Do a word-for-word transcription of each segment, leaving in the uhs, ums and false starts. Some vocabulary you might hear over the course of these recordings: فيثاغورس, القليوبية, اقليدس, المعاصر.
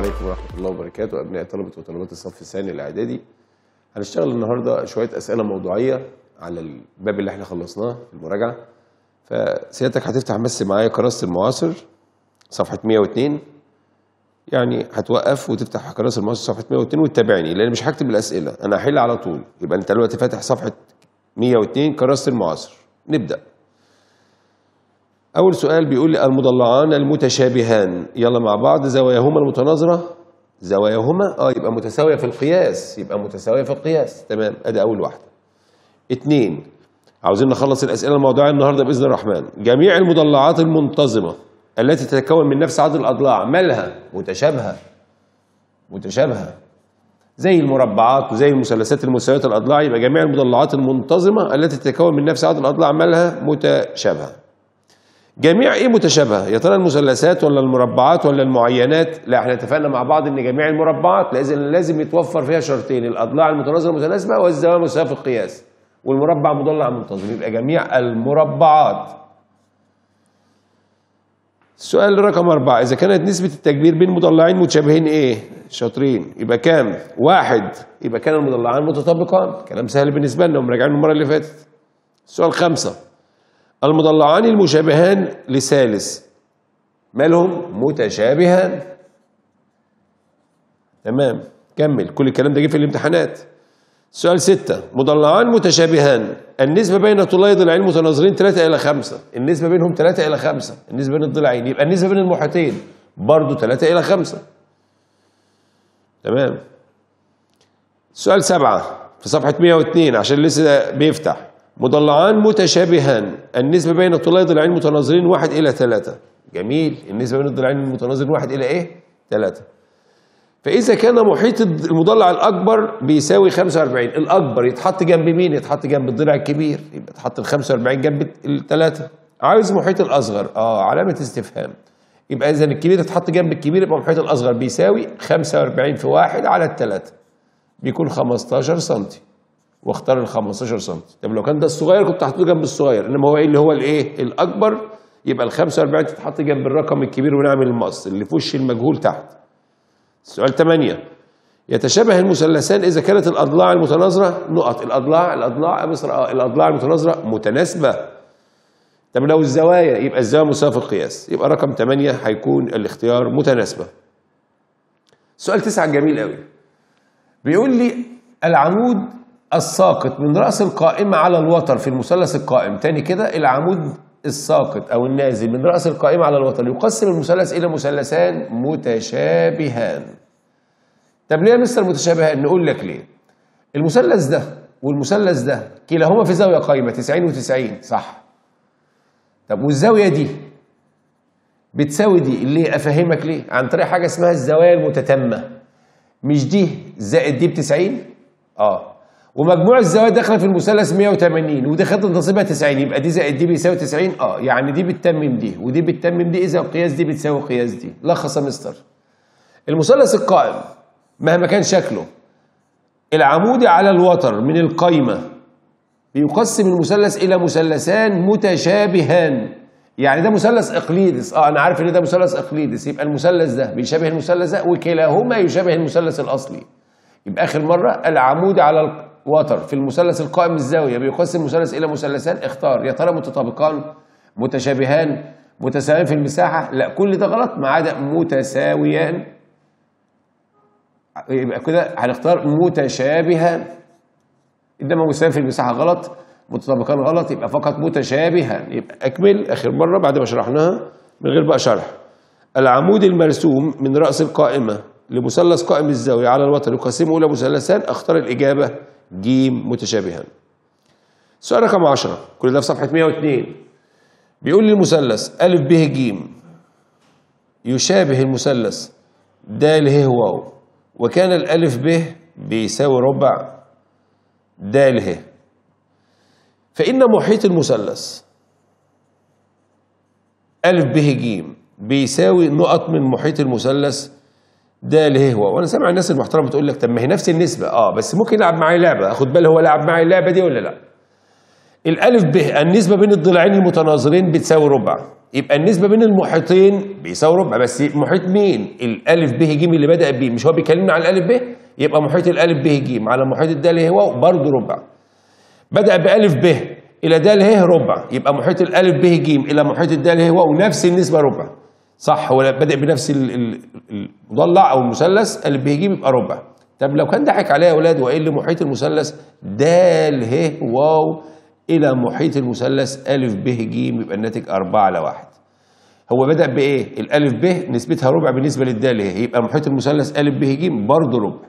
عليكم ورحمة الله وبركاته. أبناء طلبة وطالبات الصف الثاني الإعدادي، هنشتغل النهاردة شوية أسئلة موضوعية على الباب اللي احنا خلصناه في المراجعة. فسيادتك هتفتح بس معايا كراسة المعاصر صفحة مية واتنين، يعني هتوقف وتفتح كراسة المعاصر صفحة مية واتنين وتتابعني، لأن مش هكتب الأسئلة، أنا هحل على طول. يبقى أنت دلوقتي فاتح صفحة مية واتنين كراسة المعاصر. نبدأ. أول سؤال بيقول لي المضلعان المتشابهان، يلا مع بعض، زواياهما المتناظرة، زواياهما اه يبقى متساوية في القياس، يبقى متساوية في القياس، تمام. أدي أول واحدة. اتنين، عاوزين نخلص الأسئلة الموضوعية النهاردة بإذن الرحمن. جميع المضلعات المنتظمة التي تتكون من نفس عدد الأضلاع مالها متشابهة، متشابهة زي المربعات وزي المثلثات المساوية الأضلاع. يبقى جميع المضلعات المنتظمة التي تتكون من نفس عدد الأضلاع مالها متشابهة. جميع ايه متشابهه؟ يا ترى المثلثات ولا المربعات ولا المعينات؟ لا، احنا اتفقنا مع بعض ان جميع المربعات لازم لازم يتوفر فيها شرطين، الاضلاع المتناظره متناسبه والزوايا مساويه في القياس، والمربع مضلع منتظم. يبقى جميع المربعات. السؤال رقم أربعة، إذا كانت نسبة التكبير بين مضلعين متشابهين إيه؟ شاطرين، يبقى كام؟ واحد، يبقى كان المضلعان متطابقان، كلام سهل بالنسبة لنا ومراجعين المرة اللي فاتت. السؤال خمسة، المضلعان المشابهان لثالث مالهم متشابهان، تمام. كمل، كل الكلام ده جه في الامتحانات. سؤال ستة، مضلعان متشابهان النسبة بين طولاي ضلعين متناظرين تلاتة إلى خمسة، النسبة بينهم تلاتة إلى خمسة، النسبة بين الضلعين. يبقى النسبة بين المحيطين برضه تلاتة إلى خمسة، تمام. سؤال سبعة في صفحة مية واتنين عشان لسه بيفتح، مضلعان متشابهان النسبة بين طولاي ضلعين متناظرين واحد إلى ثلاثة، جميل. النسبة بين الضلعين المتناظرين واحد إلى إيه؟ ثلاثة. فإذا كان محيط المضلع الأكبر بيساوي خمسة وأربعين، الأكبر يتحط جنب مين؟ يتحط جنب الضلع الكبير، يبقى تحط ال خمسة وأربعين جنب ال ثلاثة. عاوز محيط الأصغر، أه علامة استفهام. يبقى إذا الكبير اتحط جنب الكبير، يبقى محيط الأصغر بيساوي خمسة وأربعين في واحد على الثلاثة، بيكون خمستاشر سنتي، واختار ال خمستاشر سم. طب لو كان ده الصغير كنت هحطه جنب الصغير، انما هو ايه اللي هو الايه؟ الاكبر، يبقى ال خمسة وأربعين تتحط جنب الرقم الكبير ونعمل المقص اللي في وش المجهول تحت. السؤال ثمانية، يتشابه المثلثان اذا كانت الاضلاع المتناظره نقط، الاضلاع الاضلاع مصر اه الاضلاع المتناظره متناسبه. طب لو الزوايا، يبقى الزاويه مساويه في القياس، يبقى رقم ثمانية هيكون الاختيار متناسبه. سؤال تسعة جميل قوي، بيقول لي العمود الساقط من رأس القائمة على الوتر في المثلث القائم. تاني كده، العمود الساقط أو النازل من رأس القائمة على الوتر يقسم المثلث إلى مثلثان متشابهان. طب ليه يا مستر متشابهان؟ نقول لك ليه. المثلث ده والمثلث ده كلاهما في زاوية قائمة تسعين وتسعين، صح. طب والزاوية دي بتساوي دي ليه؟ أفهمك ليه؟ عن طريق حاجة اسمها الزوايا المتتمة، مش دي زائد دي بتسعين؟ آه. ومجموع الزوايا داخله في المثلث مية وتمانين ودي خدت نصيبها تسعين، يبقى دي زائد دي بيساوي تسعين. اه يعني دي بتتمم دي ودي بتتمم دي، اذا القياس دي بتساوي قياس دي. لخص يا مستر، المثلث القائم مهما كان شكله العمودي على الوتر من القايمه بيقسم المثلث الى مثلثان متشابهان. يعني ده مثلث اقليدس، اه انا عارف ان ده مثلث اقليدس، يبقى المثلث ده بيشابه المثلث ده وكلاهما يشابه المثلث الاصلي. يبقى اخر مره، العمودي على القايمه وتر في المثلث القائم الزاويه بيقسم المثلث الى مثلثان، اختار. يا ترى متطابقان، متشابهان، متساويان في المساحه؟ لا، كل ده غلط ما عدا متساويان، يبقى كده هنختار متشابهان. انما مساويان في المساحه غلط، متطابقان غلط، يبقى فقط متشابهان. يبقى اكمل اخر مره بعد ما شرحناها من غير بقى شرح. العمود المرسوم من راس القائمه لمثلث قائم الزاويه على الوتر يقسمه الى مثلثان، اختار الاجابه ج متشابهان. سؤال رقم عشرة، كل ده في صفحة مية واتنين، بيقول لي المثلث أ ب ج يشابه المثلث د ه واو، وكان الألف ب بيساوي ربع د ه، فإن محيط المثلث أ ب ج بيساوي نقط من محيط المثلث ده اللي هو. وانا سامع الناس المحترمه بتقول لك طب ما هي نفس النسبه، اه بس ممكن يلعب معايا لعبه، اخد بالي هو لعب معايا اللعبه دي ولا لا. الالف ب النسبه بين الضلعين المتناظرين بتساوي ربع، يبقى النسبه بين المحيطين بيساوي ربع. بس محيط مين؟ الالف ب ج اللي بدا بيه، مش هو بيكلمنا على الالف ب؟ يبقى محيط الالف ب ج على محيط د ه هو برضه ربع. بدا بالف ب الى د ه ربع، يبقى محيط الالف ب ج الى محيط د ه هو ونفس النسبه ربع. صح ولا بدا بنفس المضلع او المثلث الف ب ج يبقى ربع. طب لو كان ضحك عليا يا اولاد وقال لي محيط المثلث د ه واو إلى محيط المثلث أ ب ج يبقى الناتج أربعة على واحد. هو بدأ بإيه؟ الألف ب نسبتها ربع بالنسبة للد ل ه، يبقى محيط المثلث أ ب ج برضه ربع.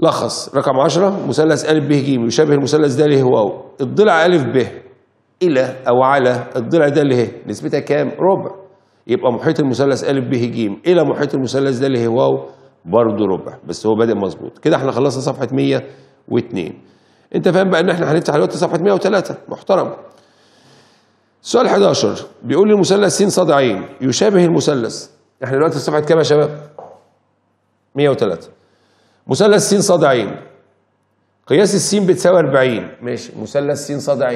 لخص رقم عشرة مثلث أ ب ج يشابه المثلث د ل ه واو، الضلع أ ب إلى أو على الضلع د ل ه نسبتها كام؟ ربع. يبقى محيط المثلث أ ب ج إلى محيط المثلث د ل ه واو برضه ربع، بس هو بادئ مظبوط. كده احنا خلصنا صفحة مية واتنين. انت فاهم بقى ان احنا هنفتح دلوقتي صفحه مية وتلاتة محترم. السؤال حداشر بيقول لي مثلث س ص ع يشابه المثلث، احنا دلوقتي في صفحه كام يا شباب؟ مية وتلاتة. مثلث س ص ع قياس الس بتساوي أربعين، ماشي. مثلث س ص ع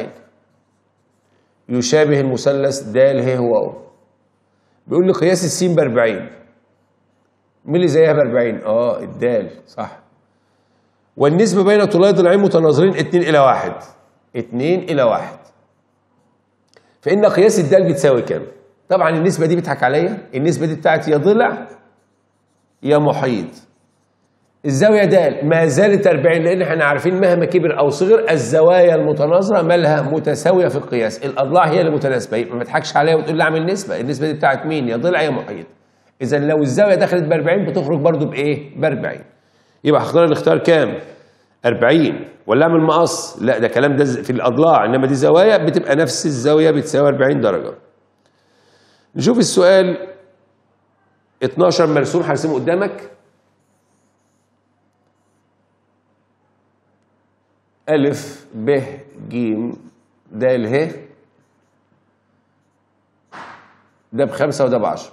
يشابه المثلث د ه واو، بيقول لي قياس الس ب أربعين، مين اللي زيها ب أربعين؟ اه الدال، صح. والنسبة بين طولاي ضلعين متناظرين اتنين إلى واحد، اتنين إلى واحد، فإن قياس الدال بتساوي كام؟ طبعا النسبة دي بيضحك عليا، النسبة دي بتاعت يا ضلع يا محيط. الزاوية د ما زالت أربعين لأن احنا عارفين مهما كبر أو صغر الزوايا المتناظرة مالها متساوية في القياس، الأضلاع هي اللي متناسبة، يبقى ما تضحكش عليا وتقول لي أعمل نسبة، النسبة دي بتاعت مين؟ يا ضلع يا محيط. إذا لو الزاوية دخلت ب أربعين بتخرج برضه بإيه؟ ب أربعين. يبقى هختار الاختيار كام؟ أربعين. ولا اعمل مقص؟ لا، ده كلام ده في الاضلاع، انما دي زوايا بتبقى نفس الزاويه بتساوي أربعين درجه. نشوف السؤال اتناشر مرسوم، هرسمه قدامك. أ ب ج د ه، ده بخمسه وده بعشرة.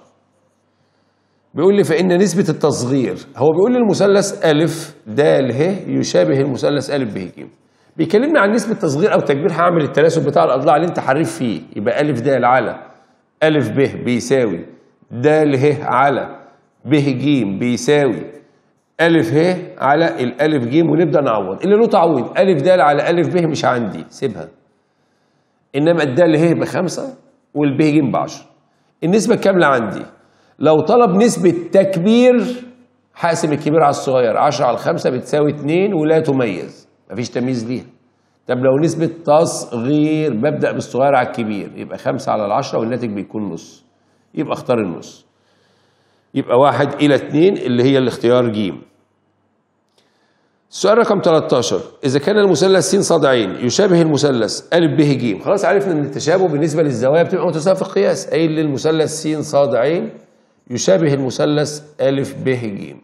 بيقول لي فإن نسبة التصغير، هو بيقول لي المثلث أ د ه يشابه المثلث أ ب ج، بيكلمني عن نسبة تصغير أو تكبير، هعمل التناسب بتاع الأضلاع اللي أنت حريف فيه، يبقى أ د على أ ب بيساوي د ه على ب ج بيساوي أ ه على الأ ج، ونبدأ نعوض، اللي له تعويض أ د على أ ب مش عندي سيبها، إنما الد ه بخمسة والب ج بعشرة. النسبة الكاملة عندي، لو طلب نسبة تكبير هقسم الكبير على الصغير، عشرة على خمسة بتساوي اتنين ولا تميز، مفيش تمييز ليها. طب لو نسبة تصغير ببدأ بالصغير على الكبير، يبقى خمسة على العشرة والناتج بيكون نص، يبقى اختار النص. يبقى واحد إلى اتنين اللي هي الاختيار ج. السؤال رقم تلتاشر إذا كان المثلث س ص ع يشابه المثلث أ ب ج، خلاص عرفنا إن التشابه بالنسبة للزوايا بتبقى متساوية في القياس، قايل لي المثلث س ص ع يشابه المثلث أ ب ج،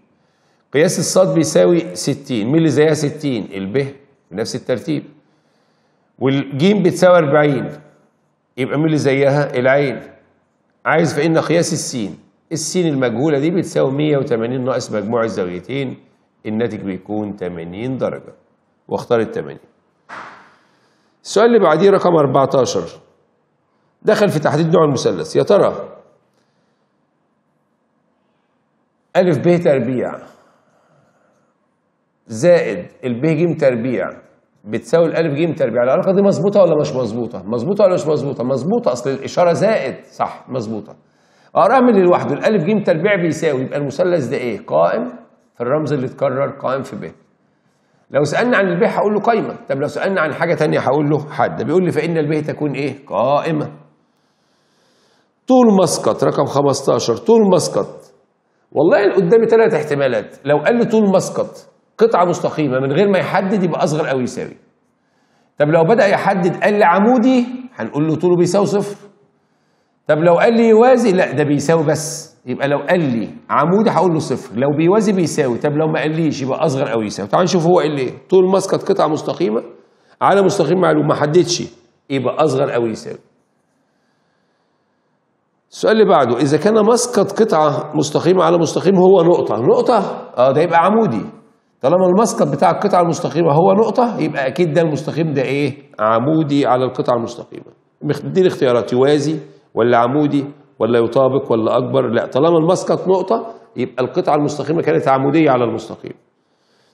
قياس الصاد بيساوي ستين، مين اللي زيها ستين؟ الب بنفس الترتيب، والج بتساوي أربعين، يبقى مين اللي زيها؟ العين. عايز فإن قياس السين، السين المجهولة دي بتساوي مية وتمانين ناقص مجموع الزاويتين، الناتج بيكون تمانين درجة، واختار ال تمانين. السؤال اللي بعديه رقم أربعتاشر دخل في تحديد نوع المثلث، يا ترى أ ب تربيع زائد الب ج تربيع بتساوي الأ ج تربيع، العلاقة دي مظبوطة ولا مش مظبوطة؟ مظبوطة ولا مش مظبوطة؟ مظبوطة، أصل الإشارة زائد، صح مظبوطة. أقراها من اللي لوحده، الأ ج تربيع بيساوي، يبقى المثلث ده إيه؟ قائم في الرمز اللي اتكرر، قائم في ب. لو سألنا عن الب هقول له قايمة، طب لو سألنا عن حاجة تانية هقول له حد، بيقول لي فإن الب تكون إيه؟ قائمة. طول مسقط رقم خمستاشر، طول مسقط، والله قدامي ثلاث احتمالات. لو قال لي طول مسقط قطعه مستقيمه من غير ما يحدد يبقى اصغر او يساوي. طب لو بدا يحدد قال لي عمودي هنقول له طوله بيساوي صفر. طب لو قال لي يوازي، لا ده بيساوي بس، يبقى لو قال لي عمودي هقول له صفر، لو بيوازي بيساوي، طب لو ما قاليش يبقى اصغر او يساوي. تعال نشوف هو قال لي طول مسقط قطعه مستقيمه على مستقيم معلوم، ما حددش يبقى اصغر او يساوي. السؤال اللي بعده إذا كان مسقط قطعة مستقيمة على مستقيم هو نقطة، نقطة؟ آه ده يبقى عمودي. طالما المسقط بتاع القطعة المستقيمة هو نقطة يبقى أكيد ده المستقيم ده إيه؟ عمودي على القطعة المستقيمة. دي الاختيارات، يوازي ولا عمودي ولا يطابق ولا اكبر، لا، طالما المسقط نقطه يبقى القطعه المستقيمه كانت عموديه على المستقيم.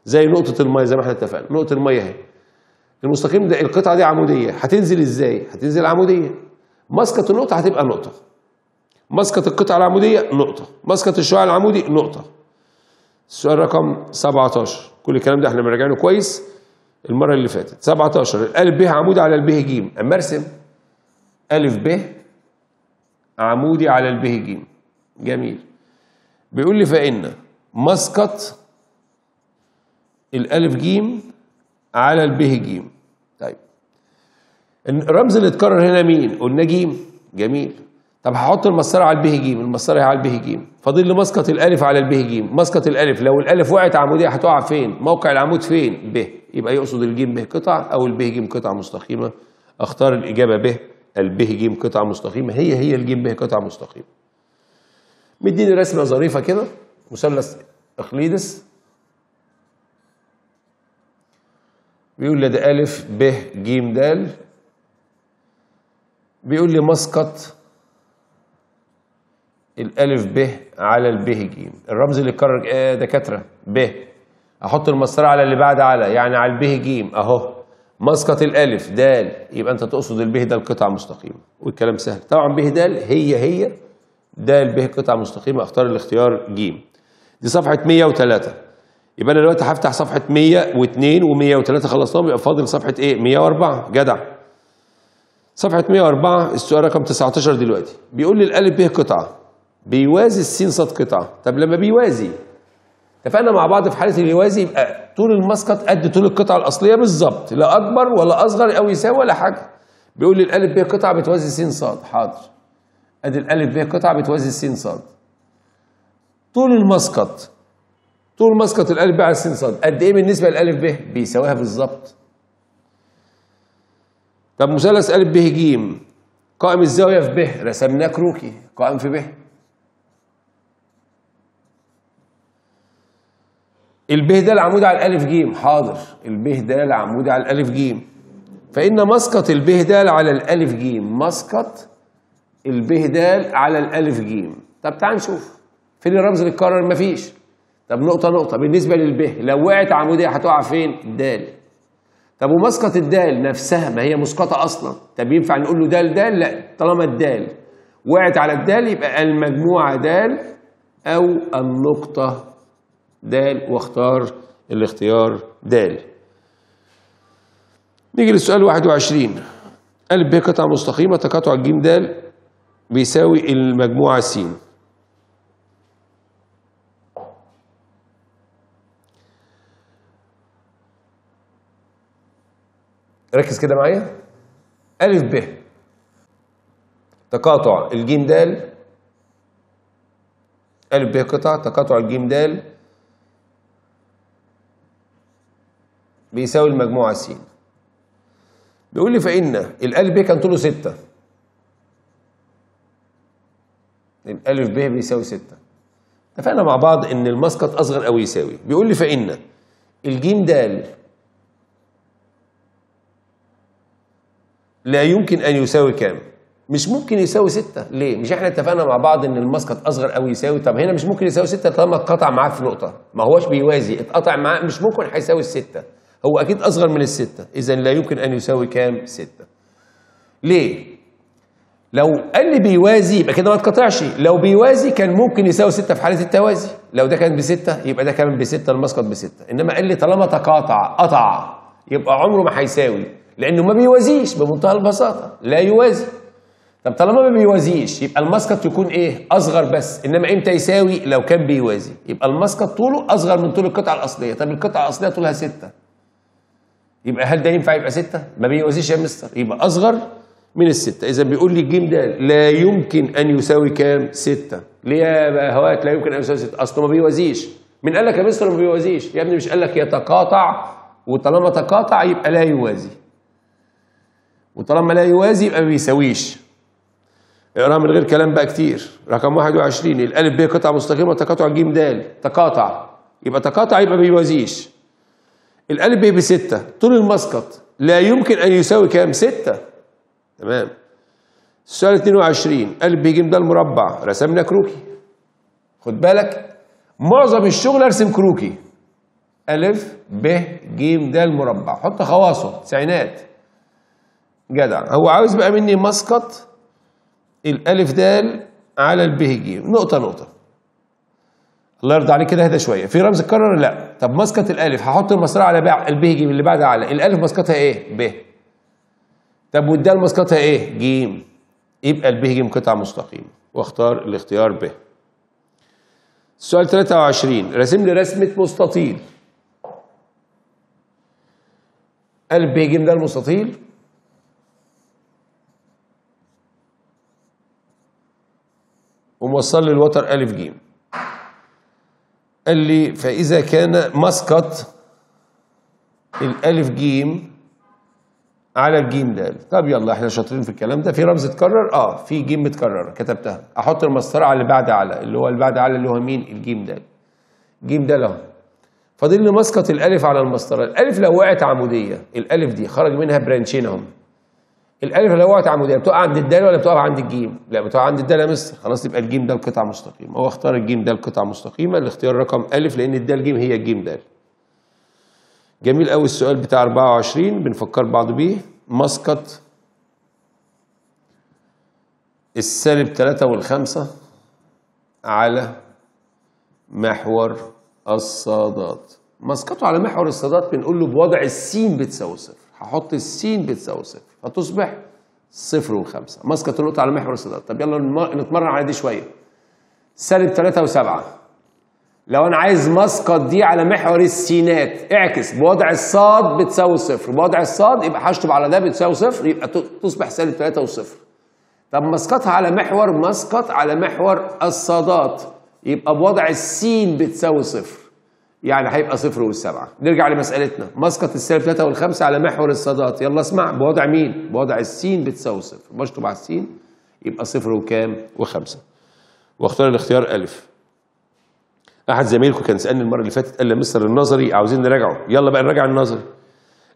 زي نقطه الميه، زي ما احنا اتفقنا، نقطه الميه اهي المستقيم ده، القطعه دي عموديه، هتنزل ازاي؟ هتنزل عموديه. مسقط النقطه هتبقى نقطه، مسقط القطعه العموديه نقطه، مسقط الشعاع العمودي نقطه. السؤال رقم سبعتاشر، كل الكلام ده احنا مراجعينه كويس المره اللي فاتت. سبعتاشر، الالف ب عمودي على البه ج، اما ارسم الف ب عمودي على البه ج. جميل، بيقول لي فإن مسقط الألف ج على البه ج. طيب الرمز اللي اتكرر هنا مين؟ قلنا ج. جميل، طب هحط المسطره على البه ج، المسطره هي على البه ج، فاضل لي مسقط الألف على البه ج. مسقط الألف لو الألف وقعت عموديه هتقع فين؟ موقع العمود فين؟ ب، يبقى يقصد الج ب قطعه او البه ج قطعه مستقيمه. اختار الإجابه ب، البه ج قطعه مستقيمه، هي هي الج ب قطعه مستقيمه. مديني رسمه ظريفه كده، مثلث اقليدس، بيقول لي ده أ ب ج د، بيقول لي مسقط الألف ب على البه ج. الرمز اللي اتكرر آه دكاتره ب، احط المسطره على اللي بعد على، يعني على البه ج اهو. مسقط الألف د، يبقى انت تقصد البه ده القطعه مستقيمه، والكلام سهل طبعا. ب د هي هي د ب قطعه مستقيمه، اختار الاختيار ج. دي صفحه مية وتلاتة، يبقى انا دلوقتي هفتح صفحه مية واتنين ومية وتلاتة خلصناهم، يبقى فاضل صفحه ايه؟ مية واربعة. جدع، صفحه مية واربعة. السؤال رقم تسعتاشر دلوقتي، بيقول لي الألف ب قطعه بيوازي السين صاد قطعه. طب لما بيوازي، اتفقنا مع بعض في حاله اليوازي يبقى طول المسقط قد طول القطعه الاصليه بالظبط، لا اكبر ولا اصغر او يساوي ولا حاجه. بيقول لي الألف ب قطعه بتوازي س صاد. حاضر، ادي الألف ب قطعه بتوازي س صاد. طول المسقط، طول مسقط الألف ب على س صاد قد ايه بالنسبه للألف ب؟ بيساويها بالظبط. طب مثلث أ ب ج قائم الزاويه في ب، رسمناه كروكي قائم في ب. البه ده العمود على الألف ج. حاضر، البه ده العمود على الألف ج، فإن مسقط البه ده على الألف ج، مسقط البه ده على الألف ج. طب تعال نشوف فين الرمز اللي اتكرر؟ مفيش. طب نقطة نقطة بالنسبة للبه، لو وقعت عمودية هتقع فين؟ د. طب ومسقط الدال نفسها، ما هي مسقطة أصلا. طب ينفع نقول له دال دال؟ لا، طالما الدال وقعت على الدال يبقى المجموعة دال أو النقطة د، واختار الاختيار د. نيجي للسؤال واحد وعشرين، أ ب قطعة مستقيمة تقاطع ج د بيساوي المجموعة س. ركز كده معايا، أ ب تقاطع الج د، أ ب قطعة تقاطع الج د بيساوي المجموعة س. بيقول لي فإن الألف ب كان طوله ستة، الألف ب بيساوي ستة. اتفقنا مع بعض إن المسقط أصغر أو يساوي. بيقول لي فإن الجيم د لا يمكن أن يساوي كام؟ مش ممكن يساوي ستة، ليه؟ مش احنا اتفقنا مع بعض إن المسقط أصغر أو يساوي؟ طب هنا مش ممكن يساوي ستة طالما اتقطع معاه في نقطة، ما هوش بيوازي، اتقطع معاه، مش ممكن هيساوي الستة، هو اكيد اصغر من الستة، اذا لا يمكن ان يساوي كام؟ ستة. ليه؟ لو قال لي بيوازي يبقى كده ما اتقطعش، لو بيوازي كان ممكن يساوي ستة في حالة التوازي، لو ده كان بستة يبقى ده كان بستة، المسقط بستة، انما قال لي طالما تقاطع قطع يبقى عمره ما هيساوي، لانه ما بيوازيش بمنتهى البساطة، لا يوازي. طب طالما ما بيوازيش يبقى المسقط يكون ايه؟ اصغر بس، انما امتى يساوي؟ لو كان بيوازي، يبقى المسقط طوله اصغر من طول القطعة الأصلية، طب القطعة الأصلية طولها ستة، يبقى هل ده ينفع يبقى ستة؟ ما بيوازيش يا مستر، يبقى أصغر من الستة، إذا بيقول لي الجيم ده لا يمكن أن يساوي كام؟ ستة. ليه يا هواك لا يمكن أن يساوي ستة؟ أصله ما بيوازيش. مين قال لك يا مستر ما بيوازيش؟ يا ابني مش قال لك يتقاطع، وطالما تقاطع يبقى لا يوازي، وطالما لا يوازي يبقى ما بيساويش. اقراها من غير كلام بقى كتير. رقم واحد وعشرين، الألف ب قطعة مستقيمة تقاطع ج د، تقاطع يبقى تقاطع يبقى ما بيوازيش. الألف ب بستة، طول المسقط لا يمكن أن يساوي كام؟ ستة. تمام. السؤال اثنين وعشرين قال بيجيم ده المربع، رسمنا كروكي. خد بالك معظم الشغل ارسم كروكي. ألف ب ج د المربع، حط خواصه تسعينات. جدع، هو عاوز بقى مني مسقط الألف د على الب ج نقطة نقطة. الله يرضى عليك كده اهدى شوية. في رمز اتكرر؟ لا. طب مسقط الألف هحط المسطرة على الب ج اللي بعدها على الألف مسقطها إيه؟ ب. طب والد مسقطها إيه؟ ج. يبقى الب ج قطعة مستقيمة، واختار الاختيار ب. السؤال ثلاثة وعشرين راسم لي رسمة مستطيل. قال ب ج ده المستطيل، وموصل لي الوتر أ ج. قال لي فإذا كان مسقط الألف ج على الجيم د. طب يلا احنا شاطرين في الكلام ده. في رمز اتكرر؟ اه في جيم متكرره كتبتها، احط المسطره على اللي بعد على اللي هو اللي بعد على اللي هو مين؟ الجيم د. الجيم د اهو. فاضل لي مسقط الالف على المسطره. الالف لو وقعت عموديه، الالف دي خرج منها برانشين اهم. الالف لو وقعت عموديه بتقع عند الدال ولا بتقع عند الجيم؟ لا بتقع عند الدال يا مستر. خلاص يبقى الجيم د قطعه مستقيمه، هو اختار الجيم د قطعه مستقيمه الاختيار رقم الف لان الدال جيم هي الجيم د. جميل قوي. السؤال بتاع أربعة وعشرين بنفكر بعض بيه. مسقط السالب ثلاثة والخمسة على محور الصادات. مسقطه على محور الصادات بنقول له بوضع السين بتساوي صفر. هحط السين بتساوي صفر فتصبح صفر وخمسة. مسقط النقطة على محور الصادات. طب يلا نتمرن على دي شوية. سالب ثلاثة وسبعة، لو أنا عايز مسقط دي على محور السينات اعكس بوضع الصاد بتساوي صفر، بوضع الصاد يبقى هشطب على ده بتساوي صفر يبقى تصبح سالب ثلاثة وصفر. طب مسقطها على محور مسقط على محور الصادات يبقى بوضع السين بتساوي صفر، يعني هيبقى صفر والسبعة. نرجع لمسألتنا مسقط السالب ثلاثة والخمسة على محور الصادات. يلا اسمع بوضع مين؟ بوضع السين بتساوي صفر، بشطب على السين يبقى صفر وكام؟ وخمسة، واختار الاختيار ألف. أحد زمايلكم كان سألني المرة اللي فاتت قال لي يا مستر النظري عاوزين نراجعه، يلا بقى نراجع النظري.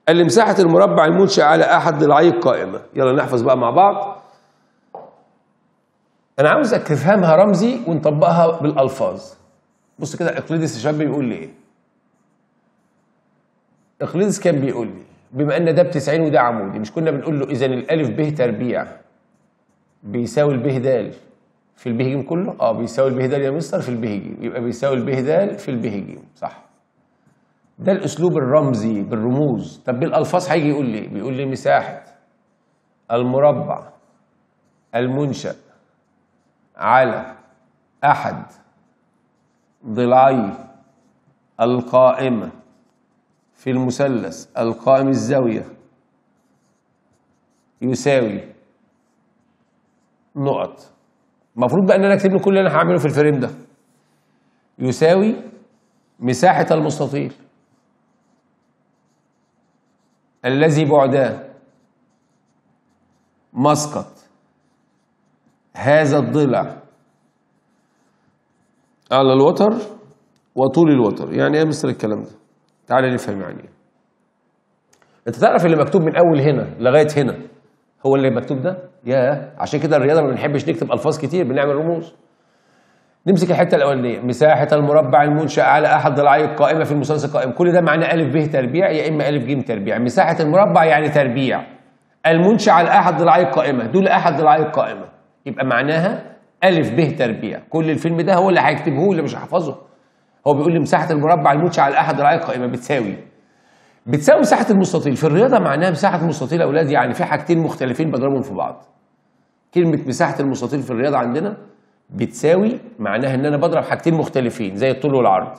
قال لي مساحة المربع المنشأ على أحد ضلعيه قائمة. يلا نحفظ بقى مع بعض. أنا عاوزك تفهمها رمزي ونطبقها بالألفاظ. بص كده اقليدس الشاب بيقول لي إيه؟ اقليدس كان بيقول لي بما أن ده بتسعين وده عمودي، مش كنا بنقول له إذا الألف ب تربيع بيساوي الب د في الب ج كله؟ اه بيساوي الب د يا مستر في الب ج، يبقى بيساوي الب د في الب ج، صح. ده الاسلوب الرمزي بالرموز. طب بالالفاظ هيجي يقول لي بيقول لي مساحه المربع المنشأ على احد ضلعي القائمه في المثلث القائم الزاويه يساوي نقط. المفروض بقى ان انا اكتب له كل اللي انا هعمله في الفريم ده. يساوي مساحة المستطيل الذي بعداه مسقط هذا الضلع على الوتر وطول الوتر. يعني ايه يا مستر الكلام ده؟ تعالى نفهم يعني ايه. انت تعرف اللي مكتوب من اول هنا لغاية هنا هو اللي مكتوب ده؟ ياه، عشان كده الرياضه ما بنحبش نكتب الفاظ كتير، بنعمل رموز. نمسك الحته الاولانيه مساحه المربع المنشأ على احد ضلعي القائمه في المثلث القائم، كل ده معناه الف ب تربيع يا اما الف ج تربيع. مساحه المربع يعني تربيع، المنشأ على احد ضلعي القائمه دول احد ضلعي القائمه يبقى معناها الف ب تربيع. كل الفيلم ده هو اللي هيكتبه لي مش هحفظه. هو بيقول لي مساحه المربع المنشأ على احد ضلعي القائمه بتساوي بتساوي مساحة المستطيل. في الرياضة معناها مساحة مستطيل يا أولاد يعني في حاجتين مختلفين بضربهم في بعض. كلمة مساحة المستطيل في الرياضة عندنا بتساوي معناها إن أنا بضرب حاجتين مختلفين زي الطول والعرض.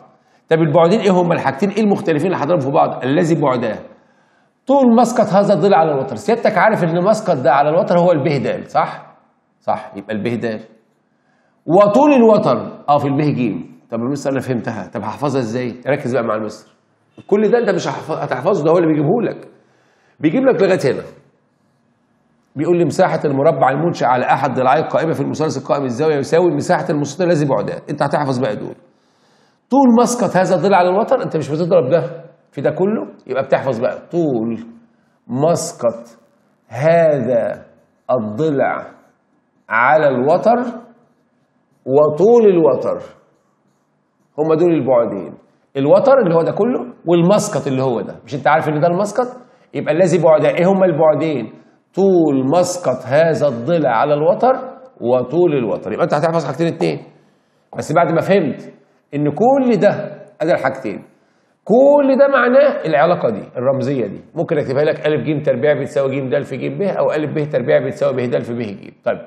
طب البعدين إيه هما الحاجتين إيه المختلفين اللي هضربهم في بعض؟ الذي بعداه طول مسقط هذا الضلع على الوتر. سيادتك عارف إن مسقط ده على الوتر هو الب د، صح؟ صح يبقى الب د. وطول الوتر أه في الب ج. طب يا مستر أنا فهمتها، طب هحفظها إزاي؟ ركز بقى مع المستر. كل ده انت مش هتحفظه، ده هو اللي بيجيبه لك. بيجيب لك لغايه هنا. بيقول لي مساحه المربع المنشأ على احد ضلعي القائمه في المثلث القائم الزاويه يساوي مساحه المستطيل الذي بعداه. انت هتحفظ بقى دول. طول مسقط هذا الضلع على الوتر، انت مش بتضرب ده في ده كله، يبقى بتحفظ بقى طول مسقط هذا الضلع على الوتر وطول الوتر، هما دول البعدين، الوتر اللي هو ده كله والمسقط اللي هو ده. مش انت عارف ان ده المسقط؟ يبقى الذي بعدين ايه هما البعدين؟ طول مسقط هذا الضلع على الوتر وطول الوتر. يبقى انت هتعرف اصل حاجتين اتنين بس بعد ما فهمت ان كل ده ادي الحاجتين، كل ده معناه العلاقه دي الرمزيه دي ممكن اكتبها لك ا ج تربيع بتساوي ج د في ج ب، او ا ب تربيع بتساوي ب د في ب ج. طيب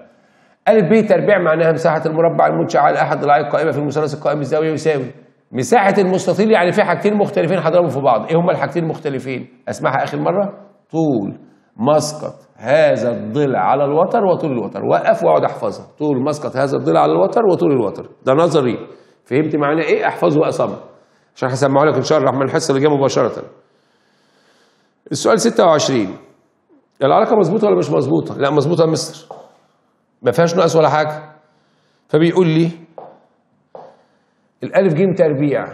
ا ب تربيع معناها مساحه المربع المنشأ على احد ضلعي القائمه في المثلث القائم الزاويه يساوي مساحه المستطيل. يعني في حاجتين مختلفين هضربهم في بعض. ايه هما الحاجتين المختلفين؟ اسمعها اخر مره، طول مسقط هذا الضلع على الوتر وطول الوتر. وقف واقعد احفظها، طول مسقط هذا الضلع على الوتر وطول الوتر. ده نظري، فهمت معناه ايه؟ احفظه واصمه عشان هسمعه لك ان شاء الله من الحصه اللي جايه مباشره. السؤال ستة وعشرين، العلاقه مظبوطه ولا مش مظبوطه؟ لا مظبوطه يا مستر، ما فيهاش نقص ولا حاجه. فبيقول لي الالف ج تربيع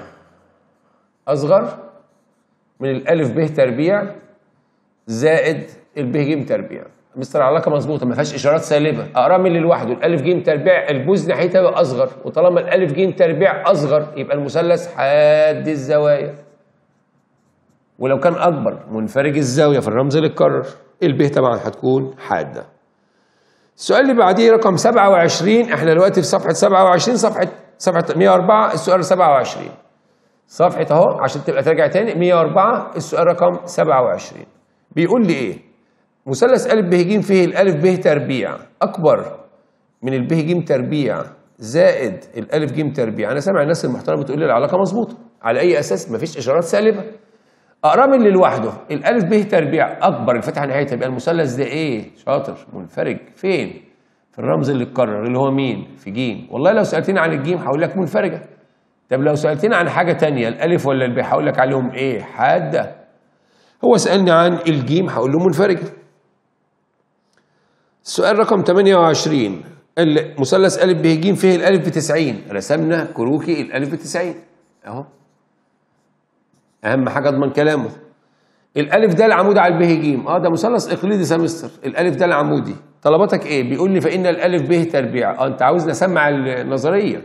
اصغر من الالف ب تربيع زائد الب ج تربيع. مستر العلاقه مظبوطه ما فيهاش اشارات سالبه، اقرا من اللي لوحده. الالف ج تربيع البوز ناحيتها يبقى اصغر، وطالما الالف ج تربيع اصغر يبقى المثلث حاد الزوايا، ولو كان اكبر منفرج الزاويه في الرمز اللي اتكرر. الب طبعا هتكون حاده. السؤال اللي بعديه رقم سبعة وعشرين، احنا دلوقتي في صفحه سبعة وعشرين، صفحه صفحه مية وأربعة، السؤال سبعة وعشرين صفحه اهو عشان تبقى ترجع تاني. مية وأربعة السؤال رقم سبعة وعشرين بيقول لي ايه؟ مثلث ا ب ج فيه الالف ب تربيع اكبر من الب ج تربيع زائد الالف ج تربيع. انا سامع الناس المحترمه بتقول لي العلاقه مظبوطه، على اي اساس؟ مفيش اشارات سالبه. اقرا من اللي لوحده، الالف ب تربيع اكبر الفتحه نهايتها، يبقى المثلث ده ايه؟ شاطر، منفرج فين؟ في الرمز اللي اتكرر اللي هو مين؟ في ج. والله لو سالتني عن الج هقول لك منفرجه. طب لو سالتني عن حاجه ثانيه الالف ولا الب هقول لك عليهم ايه؟ حاده. هو سالني عن الج هقول له منفرجه. السؤال رقم ثمانية وعشرين، مثلث ا ب ج فيه الالف ب تسعين. رسمنا كروكي الالف ب تسعين اهو، اهم حاجه اضمن كلامه. الالف ده العمود على الب ج، اه ده مثلث اقليدس يا مستر، الالف ده العمودي. طلباتك ايه؟ بيقول لي فان الالف ب تربيع، اه انت عاوزني اسمع النظريه.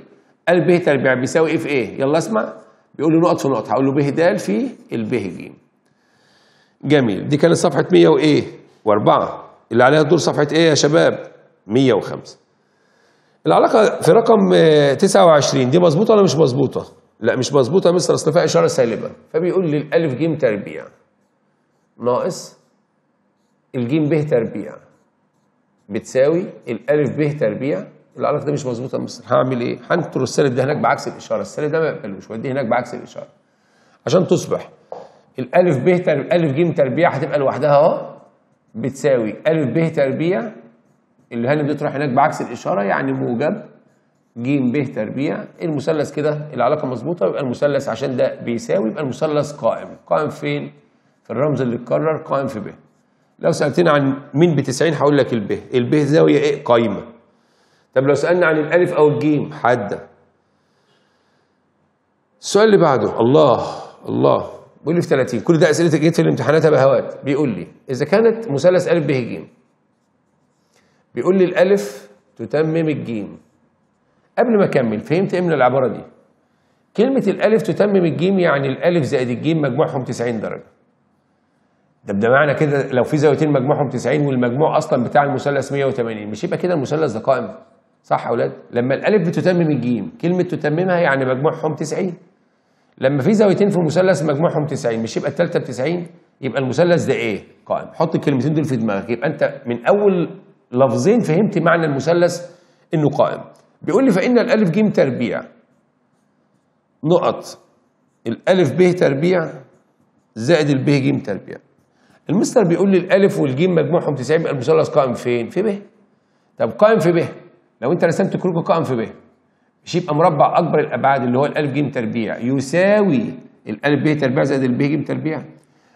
ا ب تربيع بيساوي ايه في ايه؟ يلا اسمع، بيقول لي نقط في نقط، هقول له ب د في الب ج. جميل، دي كانت صفحه مية وايه؟ واربعه. اللي عليها الدور صفحة ايه يا شباب؟ مية وخمسة. العلاقة في رقم تسعة وعشرين دي مظبوطة ولا مش مظبوطة؟ لا مش مظبوطة يا مستر، أصل فيها إشارة سالبة. فبيقول لي الألف ج تربيع ناقص الج ب تربيع بتساوي الألف ب تربيع. العلاقة دي مش مظبوطة يا مستر، هعمل إيه؟ هنطر السالب ده هناك بعكس الإشارة، السالب ده ما بقبلوش، وأديه هناك بعكس الإشارة عشان تصبح الألف ب تربيع، ألف ج تربيع هتبقى لوحدها أهو بتساوي أ ب تربيع اللي هنا بتروح هناك بعكس الإشارة، يعني موجب ج ب تربيع المثلث كده. العلاقة مظبوطة، يبقى المثلث عشان ده بيساوي، يبقى المثلث قائم. قائم فين؟ في الرمز اللي اتكرر، قائم في ب. لو سألتني عن مين ب تسعين هقول لك الب، الب زاوية إيه؟ قايمة. طب لو سألنا عن الألف أو الج حادة. السؤال اللي بعده، الله الله، بيقول لي في ثلاثين، كل ده اسئله جت في الامتحانات يا بهوات. بيقول لي اذا كانت مثلث ا ب ج، بيقول لي الالف تتمم الج. قبل ما اكمل فهمت ايه من العباره دي؟ كلمه الالف تتمم الج يعني الالف زائد الج مجموعهم تسعين درجه. ده ده معنى كده لو في زاويتين مجموعهم تسعين والمجموع اصلا بتاع المثلث مية وتمانين، مش يبقى كده المثلث ده قائم؟ صح يا اولاد؟ لما الالف بتتمم الج، كلمه تتممها يعني مجموعهم تسعين. لما في زاويتين في المثلث مجموعهم تسعين، مش يبقى الثالثه ب تسعين؟ يبقى المثلث ده ايه؟ قائم. حط الكلمتين دول في دماغك، يبقى انت من اول لفظين فهمت معنى المثلث انه قائم. بيقول لي فان الالف ج تربيع نقط الالف ب تربيع زائد الب ج تربيع. المستر بيقول لي الالف والج مجموعهم تسعين، يبقى المثلث قائم فين؟ في ب. طب قائم في ب، لو انت رسمت كروكه قائم في ب، مش يبقى مربع اكبر الابعاد اللي هو الالف ج تربيع يساوي الالف ب تربيع زائد الب ج تربيع؟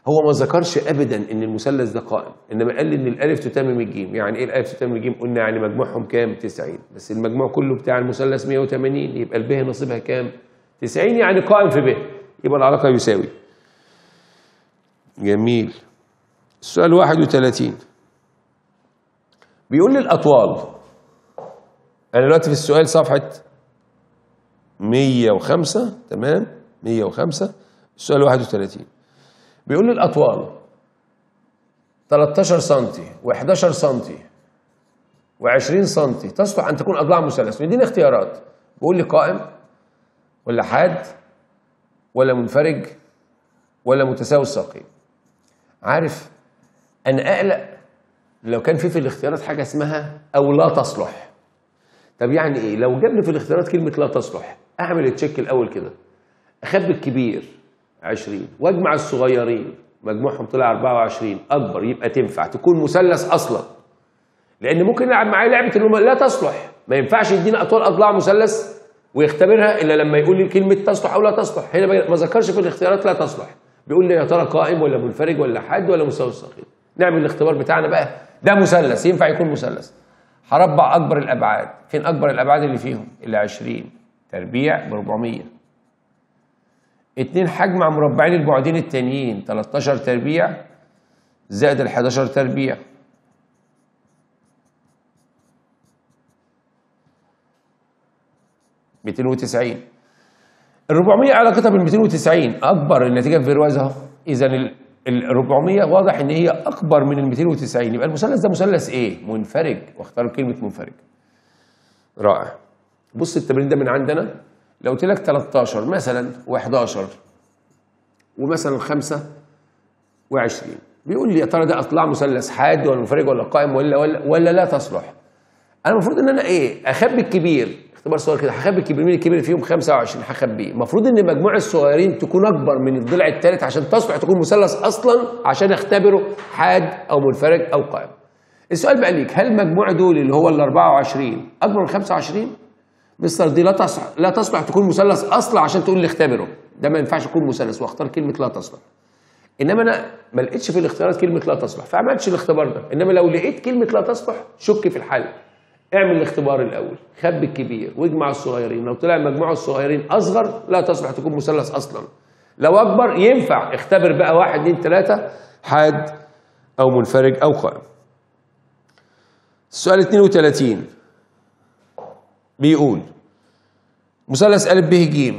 هو ما ذكرش ابدا ان المثلث ده قائم، انما قال لي ان الالف تتمم الج. يعني ايه الالف تتمم الج؟ قلنا يعني مجموعهم كام؟ تسعين، بس المجموع كله بتاع المثلث مية وتمانين، يبقى الب نصيبها كام؟ تسعين، يعني قائم في ب، يبقى العلاقه يساوي. جميل. السؤال واحد وتلاتين بيقول لي الاطوال، انا دلوقتي في السؤال صفحه مية وخمسة، تمام، مية وخمسة السؤال واحد وتلاتين، بيقول لي الاطوال تلتاشر سنتي و11 سنتي و20 سنتي تصلح ان تكون اضلاع مثلث، ويديني اختيارات، بيقول لي قائم ولا حاد ولا منفرج ولا متساوي الساقين. عارف انا اقلق لو كان في في الاختيارات حاجه اسمها او لا تصلح. طب يعني ايه؟ لو جاب لي في الاختيارات كلمه لا تصلح، اعمل تشيك الاول كده، اخبي الكبير عشرين واجمع الصغيرين مجموعهم طلع أربعة وعشرين، اكبر يبقى تنفع تكون مثلث اصلا، لان ممكن يلعب معايا لعبه اللي لا تصلح. ما ينفعش يديني اطوال اضلاع مثلث ويختبرها الا لما يقول لي كلمه تصلح او لا تصلح. هنا ما ذكرش في الاختيارات لا تصلح، بيقول لي يا ترى قائم ولا منفرج ولا حاد ولا متساوي الساقين. نعمل الاختبار بتاعنا بقى، ده مثلث ينفع يكون مثلث. هربع اكبر الابعاد، فين اكبر الابعاد اللي فيهم؟ اللي عشرين تربيع ب أربعمية، اتنين حجم على مربعين البعدين التانيين، تلتاشر تربيع زائد ال حداشر تربيع، ميتين وتسعين. ال أربعمية علاقتها بال ميتين وتسعين اكبر، النتيجه في فيرواز اهو. اذا ال أربعمية واضح ان هي اكبر من ال ميتين وتسعين، يبقى المثلث ده مثلث ايه؟ منفرج، واختار كلمه منفرج. رائع. بص التمرين ده من عندنا، لو قلت لك تلتاشر مثلا و11 ومثلا خمسة وعشرين، بيقول لي يا ترى ده اطلع مثلث حاد ولا منفرج ولا قائم ولا ولا ولا لا تصلح. انا المفروض ان انا ايه؟ اخبي الكبير، اختبار صغير كده، هخبي الكبير، مين الكبير فيهم؟ خمسة وعشرين، هخبيه. المفروض ان مجموع الصغيرين تكون اكبر من الضلع الثالث عشان تصلح تكون مثلث اصلا، عشان اختبره حاد او منفرج او قائم. السؤال بقى ليك، هل مجموع دول اللي هو ال أربعة وعشرين اكبر من خمسة وعشرين؟ مستر دي لا تصلح لا تصلح تكون مثلث اصلا عشان تقول لي اختبره، ده ما ينفعش يكون مثلث، واختار كلمه لا تصلح. انما انا ما لقيتش في الاختيارات كلمه لا تصلح، فعملتش الاختبار ده. انما لو لقيت كلمه لا تصلح شك في الحل. اعمل الاختبار الاول، خبي الكبير واجمع الصغيرين، لو طلع مجموع الصغيرين اصغر لا تصلح تكون مثلث اصلا، لو اكبر ينفع اختبر بقى واحد اتنين تلاتة حاد او منفرج او قائم. السؤال اتنين وتلاتين بيقول مثلث أ ب ج،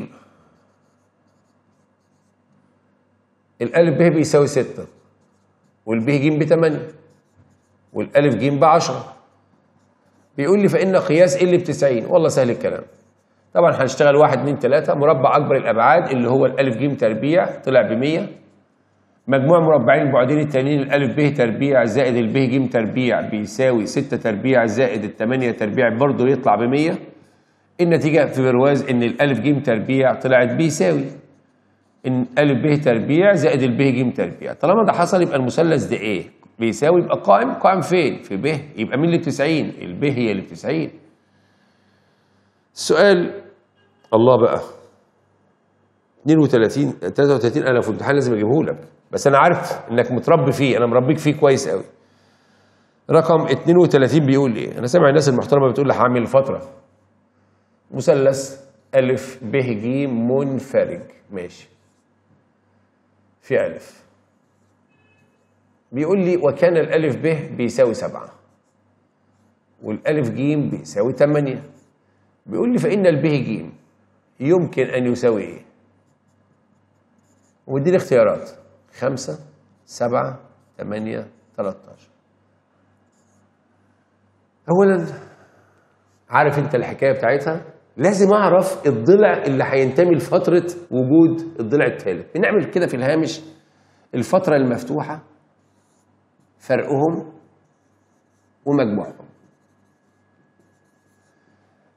الألف ب بيساوي ستة، والبه ج ب تمانية، والألف ج ب عشرة، بيقول لي فإن قياس ال ب تسعين. والله سهل الكلام، طبعا هنشتغل واحد اتنين تلاتة، مربع أكبر الأبعاد اللي هو الألف ج تربيع طلع ب مية، مجموع مربعين البعدين التانيين الألف ب تربيع زائد البه ج تربيع بيساوي ستة تربيع زائد التمانية تربيع برضه يطلع ب مية. النتيجة في برواز إن الألف ج تربيع طلعت بيساوي إن ألف ب تربيع زائد البه ج تربيع. طالما ده حصل يبقى المثلث ده إيه؟ بيساوي، يبقى قائم، قائم فين؟ في ب، يبقى مين اللي ب تسعين؟ الب هي اللي ب تسعين. السؤال الله بقى اتنين وتلاتين تلاتة وتلاتين أنا في الامتحان لازم أجيبه لك، بس أنا عارف إنك متربي فيه، أنا مربيك فيه كويس أوي. رقم اتنين وتلاتين بيقول إيه؟ أنا سامع الناس المحترمة بتقول لي هعمل فترة مثلث أ ب ج منفرج، ماشي، في ألف، بيقول لي وكان الألف ب بيساوي سبعة والألف ج بيساوي تمانية، بيقول لي فإن البه ج يمكن أن يساوي إيه؟ واديني اختيارات، خمسة سبعة تمانية تلتاشر. أولا عارف أنت الحكاية بتاعتها، لازم أعرف الضلع اللي هينتمي لفترة وجود الضلع الثالث. بنعمل كده في الهامش الفترة المفتوحة فرقهم ومجموعهم.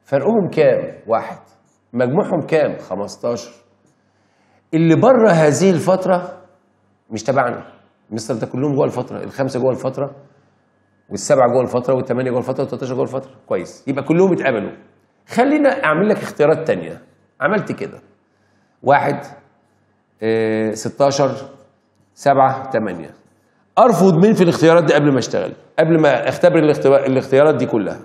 فرقهم كام؟ واحد. مجموعهم كام؟ خمستاشر. اللي بره هذه الفترة مش تبعنا، مستر ده كلهم جوه الفترة، الخمسة جوه الفترة والسبعة جوه الفترة والثمانية جوه الفترة والتلتاشر جوه الفترة، كويس، يبقى كلهم اتقبلوا. خلينا أعمل لك اختيارات تانية، عملت كده واحد اه ستاشر سبعة تمانية. أرفض مين في الاختيارات دي قبل ما أشتغل؟ قبل ما أختبر الاختيارات دي كلها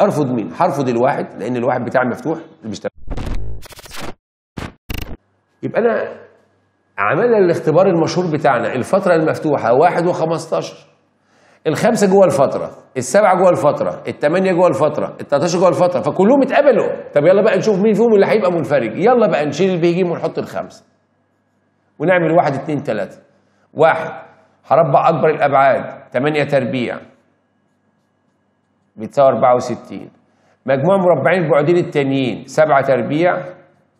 أرفض مين؟ هرفض الواحد، لأن الواحد بتاعي مفتوح اللي بيشتغل. يبقى أنا عملنا الاختبار المشهور بتاعنا الفترة المفتوحة واحد وخمستاشر، الخمسه جوه الفتره، السبعه جوه الفتره، الثمانيه جوه الفتره، التلاتاشر جوه الفتره، فكلهم اتقبلوا. طب يلا بقى نشوف مين فيهم اللي هيبقى منفرج. يلا بقى نشيل البي جيم ونحط الخمسه ونعمل واحد اتنين تلاته. واحد هربع اكبر الابعاد تمانيه تربيع بتساوي اربعه وستين، مجموع مربعين البعدين التانيين سبعه تربيع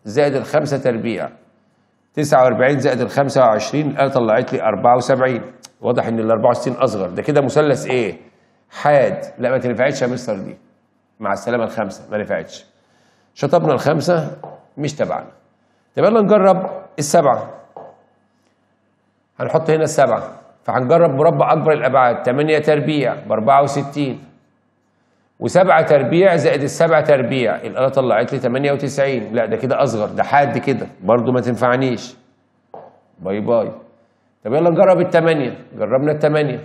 زائد الخمسه تربيع، تسعه واربعين زائد ال خمسه وعشرين، الآلة طلعت لي اربعه وسبعين. واضح ان ال اربعه وستين اصغر، ده كده مثلث ايه؟ حاد. لا ما تنفعتش يا مستر دي، مع السلامه الخمسه ما نفعتش. شطبنا الخمسه مش تبعنا. طب يلا نجرب السبعه. هنحط هنا السبعه، فهنجرب مربع اكبر الابعاد تمانيه تربيع ب اربعه وستين وسبعه تربيع زائد السبعه تربيع، الآلة طلعت لي تمانيه وتسعين. لا ده كده اصغر، ده حاد كده برضو ما تنفعنيش، باي باي. طب يلا نجرب التمانيه. جربنا التمانيه،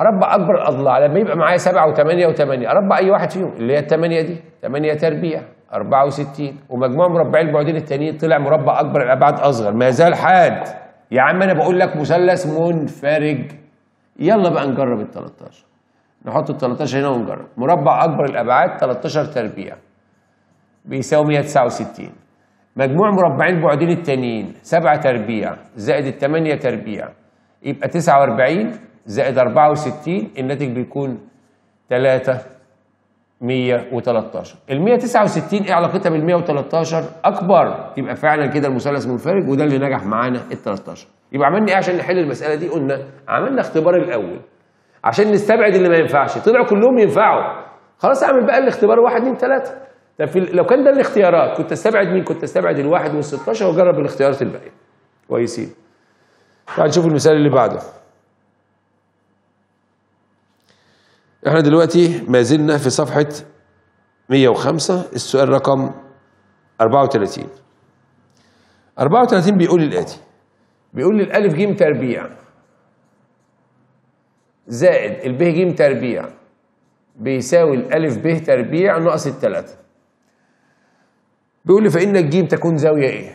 هربع اكبر الاضلاع. لما يبقى معايا سبعه وتمانيه وتمانيه اربع اي واحد فيهم، اللي هي التمانيه دي تمانيه تربيع اربعه وستين، ومجموع مربعي البعدين التانيين طلع مربع اكبر الابعاد اصغر، ما زال حاد. يا عم انا بقول لك مثلث منفرج. يلا بقى نجرب ال تلاتاشر. نحط ال تلاتاشر هنا ونجرب. مربع اكبر الابعاد تلاتاشر تربيع بيساوي ميه وتسعه وستين، مجموع مربعين البعدين التانيين سبعه تربيع زائد التمانيه تربيع، يبقى تسعه واربعين زائد اربعه وستين، الناتج بيكون تلاته ميه وتلاتاشر. ال ميه وتسعه وستين ايه علاقتها بال ميه وتلاتاشر؟ اكبر. يبقى فعلا كده المثلث منفرج، وده اللي نجح معانا ال تلاتاشر. يبقى عملنا ايه عشان نحل المساله دي؟ قلنا عملنا اختبار الاول عشان نستبعد اللي ما ينفعش، طلعوا كلهم ينفعوا. خلاص اعمل بقى الاختبار واحد اتنين تلاته. طب لو كان ده الاختيارات كنت استبعد مين؟ كنت استبعد الواحد والستاشر واجرب الاختيارات الباقيه. كويسين. تعال نشوف المثال اللي بعده. احنا دلوقتي ما زلنا في صفحه ميه وخمسه، السؤال رقم اربعه وتلاتين. اربعه وتلاتين بيقول لي الاتي، بيقول لي الالف ج تربيع زائد الب ج تربيع بيساوي الالف ب تربيع ناقص التلاته. بيقول لي فان الجيم تكون زاويه ايه؟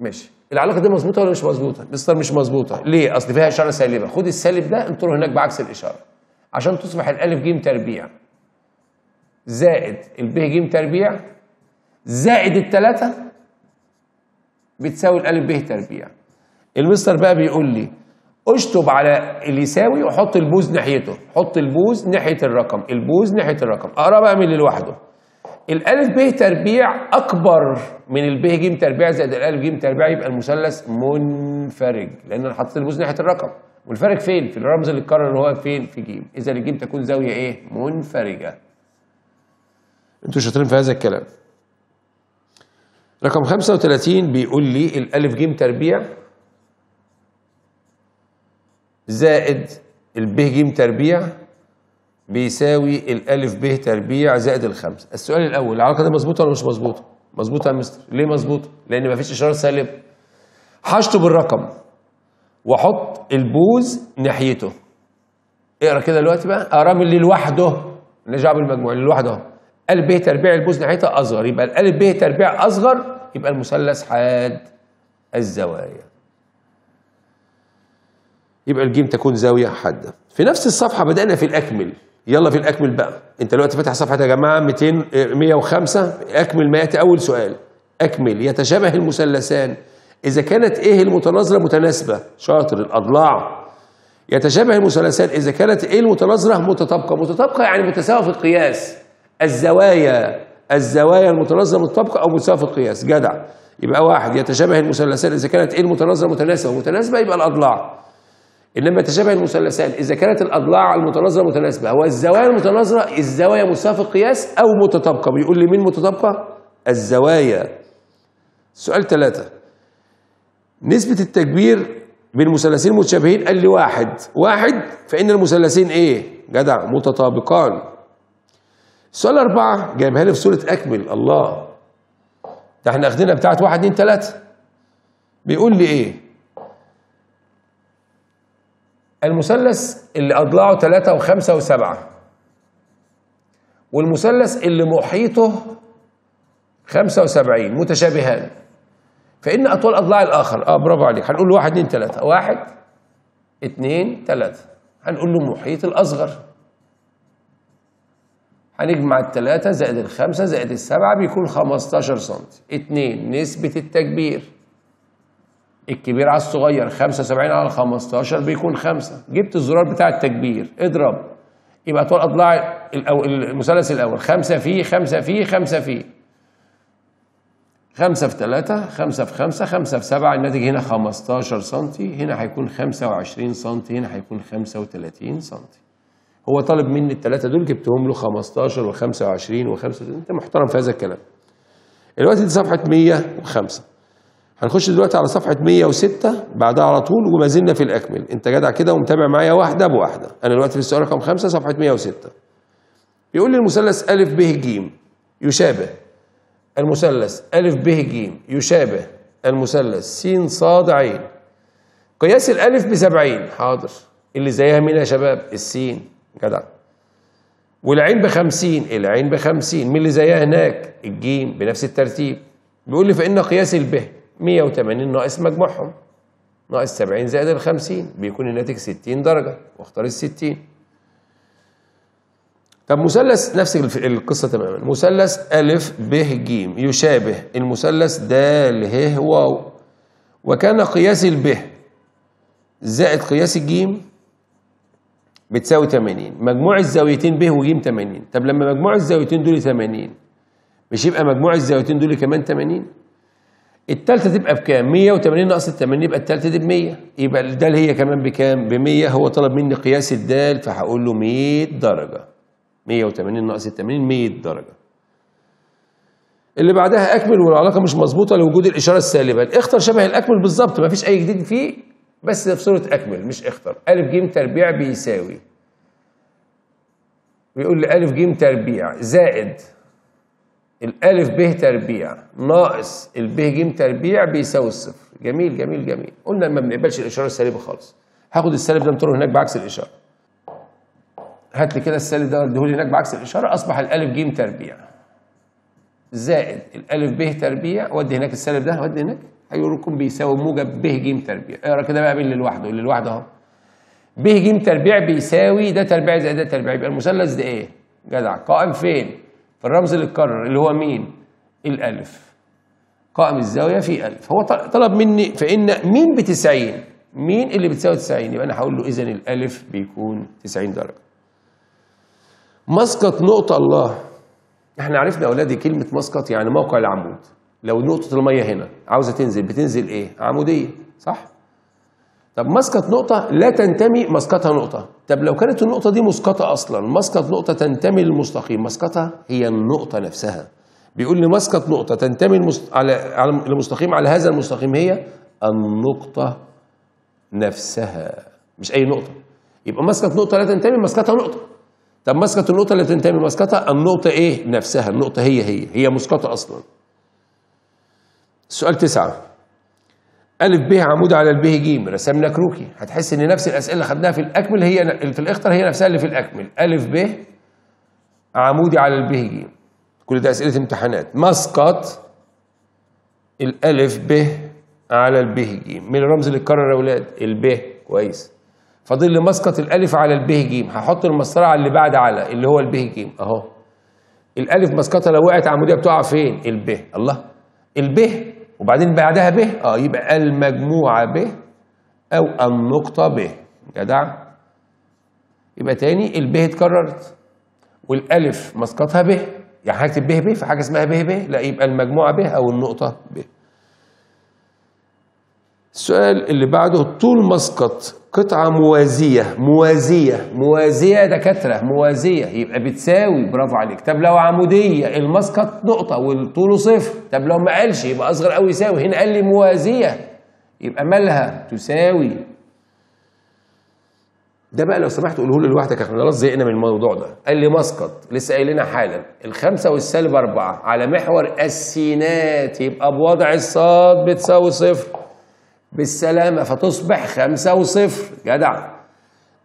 ماشي. العلاقه دي مظبوطه ولا مش مظبوطه؟ مستر مش مظبوطه. ليه؟ اصل فيها اشاره سالبه، خد السالب ده انطره هناك بعكس الاشاره عشان تصبح الالف ج تربيع زائد الب ج تربيع زائد التلاته بتساوي الالف ب تربيع. المستر بقى بيقول لي اشطب على اللي يساوي وحط البوز ناحيته، حط البوز ناحيه الرقم، البوز ناحيه الرقم. اقرا بقى من اللي لوحده. الالف ب تربيع اكبر من الب ج تربيع زائد الالف ج تربيع، يبقى المثلث منفرج لان انا حطيت البوز ناحيه الرقم. والفرق فين؟ في الرمز اللي اتكرر اللي هو فين؟ في ج. اذا الج تكون زاويه ايه؟ منفرجه. انتوا شاطرين في هذا الكلام. رقم خمسه وتلاتين بيقول لي الالف ج تربيع زائد الب ج تربيع بيساوي الالف ب تربيع زائد الخمسه. السؤال الاول العلاقه دي مظبوطه ولا مش مظبوطه؟ مظبوطه يا مستر. ليه مظبوطه؟ لان مفيش اشاره سالب. هشطب الرقم واحط البوز ناحيته. اقرا كده دلوقتي بقى، اقرا من اللي لوحده، نرجع بالمجموع اللي لوحده اهو. ال ب تربيع البوز ناحيتها اصغر، يبقى ال ب تربيع اصغر، يبقى المثلث حاد الزوايا. يبقى الجيم تكون زاويه حاده. في نفس الصفحه بدانا في الاكمل. يلا في الاكمل بقى، انت دلوقتي فاتح صفحه يا جماعه ميه وخمسه. اكمل ما ياتي. اول سؤال اكمل يتشابه المثلثان اذا كانت ايه المتناظره متناسبه. شاطر. الاضلاع يتشابه المثلثان اذا كانت ايه المتناظره متطابقه. متطابقه يعني متساويه في القياس. الزوايا الزوايا المتناظره متطابقه او متساويه في القياس. جدع. يبقى واحد يتشابه المثلثان اذا كانت ايه المتناظره متناسبه. متناسبه يبقى الاضلاع. انما تشابه المثلثان اذا كانت الاضلاع المتناظره متناسبه. هو الزوايا المتناظره الزوايا مساويه في القياس او متطابقه. بيقول لي مين متطابقه؟ الزوايا. سؤال ثلاثه نسبه التكبير بين مثلثين متشابهين، قال لي واحد واحد، فان المثلثين ايه؟ جدع متطابقان. سؤال اربعه جايبها لي في صوره اكمل. الله، ده احنا اخدنا بتاعت واحد اتنين تلاته. بيقول لي ايه؟ المثلث اللي اضلاعه تلاته وخمسه وسبعه، والمثلث اللي محيطه خمسه وسبعين، متشابهان فان اطوال اضلاع الاخر. اه برافو عليك. هنقول واحد اتنين تلاته. واحد اتنين تلاتة، هنقول له المحيط الأصغر. هنجمع التلاتة زائد الخمسة زائد السبعة بيكون خمستاشر سنتي. اتنين نسبة التكبير، الكبير على الصغير، خمسة وسبعين على خمستاشر بيكون خمسة. جبت الزرار بتاع التكبير اضرب، يبقى طول أضلاع المثلث الأول خمسة فيه خمسة فيه خمسة فيه، خمسة في تلاتة، خمسة في خمسة، خمسة في سبعة، الناتج هنا خمستاشر سنتي، هنا هيكون خمسة وعشرين سنتي، هنا هيكون خمسة وتلاتين سنتي. هو طالب مني التلاتة دول جبتهم له خمستاشر وخمسة وعشرين وخمسة، أنت محترم في هذا الكلام. دلوقتي دي صفحة مية وخمسة. هنخش دلوقتي على صفحة مية وستة بعدها على طول، وما زلنا في الأكمل. أنت جدع كده ومتابع معايا واحدة بواحدة. أنا دلوقتي في السؤال رقم خمسة صفحة مية وستة. بيقول لي المثلث أ ب ج يشابه المثلث أ ب ج يشابه المثلث س ص ع. قياس الألف ب سبعين، حاضر، اللي زيها مين يا شباب؟ السين، جدع. والعين ب خمسين، العين ب خمسين، مين اللي زيها هناك؟ الجيم، بنفس الترتيب. بيقول لي فإن قياس الب مية وتمانين ناقص مجموعهم، ناقص سبعين زائد ال خمسين، بيكون الناتج ستين درجة، واختار ال ستين. طب مثلث نفس القصة تماما، مثلث أ ب ج يشابه المثلث د ه واو، وكان قياس الب زائد قياس الج بتساوي تمانين، مجموع الزاويتين ب وج تمانين، طب لما مجموع الزاويتين دول تمانين مش يبقى مجموع الزاويتين دول كمان تمانين؟ التالتة تبقى بكام؟ مية وتمانين ناقص ال تمانين يبقى التالتة دي ب مية، يبقى الدال هي كمان بكام؟ ب مية. هو طلب مني قياس الدال فهقول له مية درجة. مية وتمانين ناقص ال تمانين مية درجة. اللي بعدها أكمل والعلاقة مش مظبوطة لوجود الإشارة السالبة، اختر شبه الأكمل بالظبط مفيش أي جديد فيه، بس في صورة أكمل مش اختر. أ ج تربيع بيساوي، بيقول لي أ ج تربيع زائد الألف ب تربيع ناقص الب ج تربيع بيساوي الصفر. جميل جميل جميل، قلنا ما بنقبلش الإشارة السالبة خالص، هاخد السالب ده انطره هناك بعكس الإشارة. هات لي كده السالب ده وديهولي هناك بعكس الإشارة، أصبح الألف ج تربيع زائد الألف ب تربيع، ودي هناك السالب ده ودي هناك، هيقول لكم بيساوي موجب ب ج تربيع. اقرا كده بقى مين اللي لوحده؟ اللي لوحده أهو. ب ج تربيع بيساوي ده تربيع زائد ده تربيع، يبقى المثلث ده إيه؟ جدع قائم فين؟ الرمز اللي اتكرر اللي هو مين؟ الألف، قائم الزاوية في ألف. هو طلب مني فإن مين بتسعين؟ مين اللي بتساوي تسعين؟ يبقى أنا هقول له إذن الألف بيكون تسعين درجة. مسقط نقطة الله، إحنا عرفنا أولادي كلمة مسقط يعني موقع العمود. لو نقطة المية هنا عاوزة تنزل بتنزل إيه؟ عمودية، صح؟ طب مسقط نقطة لا تنتمي مسقطها نقطة، طب لو كانت النقطة دي مسقطة أصلا، مسقط نقطة تنتمي للمستقيم، مسقطها هي النقطة نفسها. بيقول لي مسقط نقطة تنتمي المست... على... على المستقيم على هذا المستقيم هي النقطة نفسها، مش أي نقطة. يبقى مسقط نقطة لا تنتمي مسقطها نقطة. طب مسقط النقطة لا تنتمي مسقطها النقطة إيه؟ نفسها، النقطة هي هي، هي مسقطة أصلا. السؤال تسعة، ألف ب عمود على الب ج، رسمنا كروكي، هتحس ان نفس الاسئله اللي خدناها في الاكمل هي في الاختر هي نفسها اللي في الاكمل. ألف ب عمودي على الب ج، كل ده اسئله امتحانات. مسقط الألف ب على الب ج، من الرمز اللي اتكرر يا اولاد؟ الب، كويس. فاضل لي مسقط الألف على الب ج، هحط المسطره على اللي بعد على اللي هو الب ج اهو. الألف مسقطها لو وقعت عموديه بتقع فين؟ الب، الله، الب وبعدين بعدها ب، اه يبقى المجموعه ب او النقطه ب، جدع. يبقى تاني الب اتكررت والالف مسقطها ب، يعني هكتب ب ب في حاجه اسمها ب ب، لا، يبقى المجموعه ب او النقطه ب. السؤال اللي بعده، طول مسقط قطعه موازيه، موازيه موازيه يا دكاتره موازيه، يبقى بتساوي، برافو عليك. طب لو عموديه المسقط نقطه والطول صفر، طب لو ما قالش يبقى اصغر قوي يساوي، هنا قال لي موازيه يبقى مالها تساوي. ده بقى لو سمحت قوله لي لوحدك، احنا خلاص زهقنا من الموضوع ده. قال لي مسقط لسه قايل لنا حالا الخمسه والسالب اربعه على محور السينات، يبقى بوضع الصاد بتساوي صفر بالسلامة، فتصبح خمسة وصفر، جدع.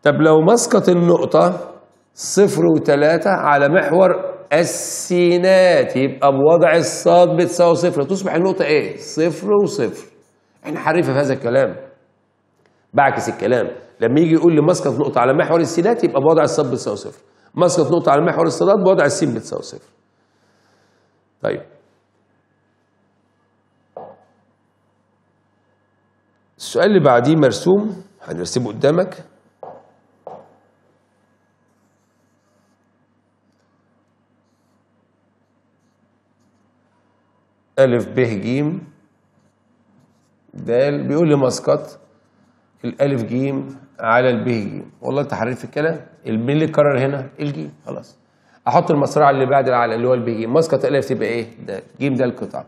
طب لو مسقط النقطة صفر وتلاتة على محور السينات، يبقى بوضع الصاد بتساوي صفر، تصبح النقطة ايه؟ صفر وصفر. احنا حريفة في هذا الكلام، بعكس الكلام، لما يجي يقول لي مسقط نقطه على محور السينات يبقى بوضع السب بتساوي صفر، مسقط نقطه على محور السادات بوضع السين بتساوي صفر. طيب السؤال اللي بعديه مرسوم، هنرسمه قدامك. ألف ب ج د بيقول لي مسقط الألف ج على الب ج، والله أنت حريف في الكلام، الب اللي اتكرر هنا الج، خلاص. أحط المصرعة اللي بعد العلق اللي هو الب ج، مسقط الألف تبقى إيه؟ د، ج ده القطعة.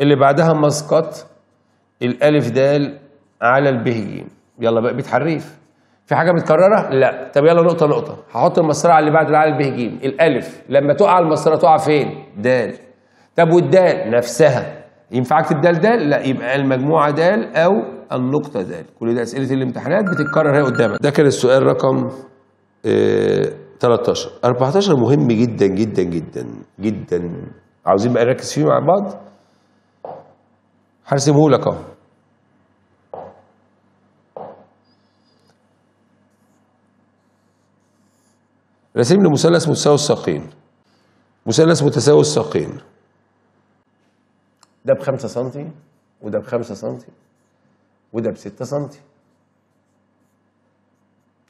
اللي بعدها مسقط الألف د على الب ج، يلا بقى بيتحريف. في حاجة متكررة؟ لا، طب يلا نقطة نقطة، هحط المصرعة اللي بعد العلق الب ج، الألف لما تقع المسرعة تقع فين؟ د. طب والدال نفسها ينفعك تدال دال؟ لا، يبقى المجموعه دال او النقطه دال. كل ده اسئله الامتحانات بتتكرر اهي قدامك. ده كان السؤال رقم آه تلتاشر. اربعتاشر مهم جدا جدا جدا جدا، عاوزين بقى نركز فيه مع بعض. هرسمه لك اهو. رسم لي مثلث متساوي الساقين، مثلث متساوي الساقين، ده بخمسة سنتي وده بخمسة سنتي وده بستة سنتي.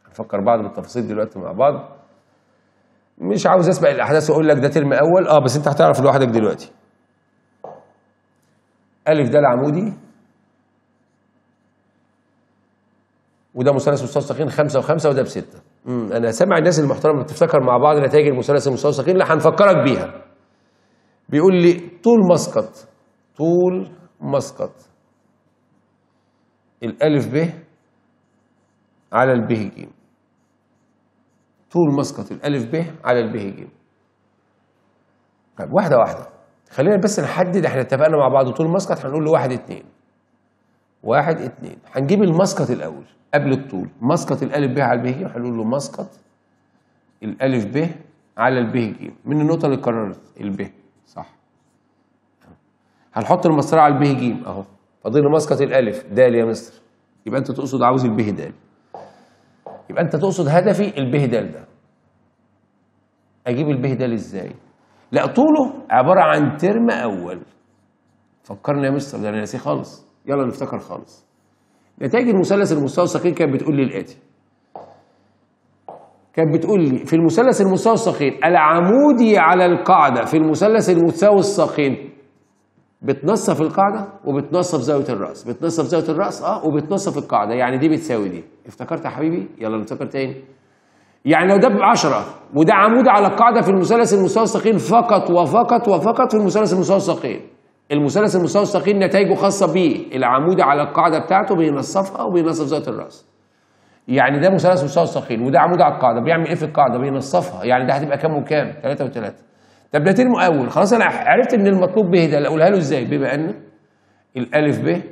هنفكر بعض بالتفاصيل دلوقتي مع بعض، مش عاوز اسبق الاحداث واقول لك ده ترم اول، اه بس انت هتعرف لوحدك دلوقتي. ألف ده العمودي وده مثلث مستوسقين خمسة وخمسة وده بستة. امم انا سامع الناس المحترمة بتفتكر مع بعض نتائج المثلث المستوسقين اللي هنفكرك بيها. بيقول لي طول مسقط، طول مسقط الألف ب على الب ج، طول مسقط الألف ب على الب ج. طب واحدة واحدة، خلينا بس نحدد، احنا اتفقنا مع بعض طول مسقط هنقول له واحد اتنين، واحد اتنين. هنجيب المسقط الأول قبل الطول، مسقط الألف ب على الب ج، هنقول له مسقط الألف ب على الب ج من النقطة اللي اتكررت الب، صح. هنحط المسرعة على الب ج اهو، فاضل لي مسقط الألف د يا مستر، يبقى أنت تقصد عاوز الب د، يبقى أنت تقصد هدفي الب د ده. أجيب الب د إزاي؟ لا طوله عبارة عن ترم أول. فكرنا يا مستر، ده أنا ناسيه خالص، يلا نفتكر خالص. نتائج المثلث المستوثقين كانت بتقول لي الآتي، كانت بتقول لي في المثلث المتساوي الساقين العمودي على القاعده في المثلث المتساوي الساقين بتنصف القاعده وبتنصف زاويه الراس، بتنصف زاويه الراس اه وبتنصف القاعده، يعني دي بتساوي دي. افتكرت يا حبيبي؟ يلا نفتكر تاني. يعني لو ده ب عشرة وده عمودي على القاعده في المثلث المتساوي الساقين فقط وفقط وفقط في المثلث المتساوي الساقين، المثلث المتساوي الساقين نتائجه خاصه بيه، العمودي على القاعده بتاعته بينصفها وبينصف زاويه الراس. يعني ده مثلث متساوي الساقين وده عمود على القاعده، بيعمل ايه في القاعده؟ بينصفها، يعني ده هتبقى كام وكام؟ ثلاثة وثلاثة. طب ده ترم اول، خلاص انا عرفت ان المطلوب به ده، اقولها له ازاي؟ بما ان الالف ب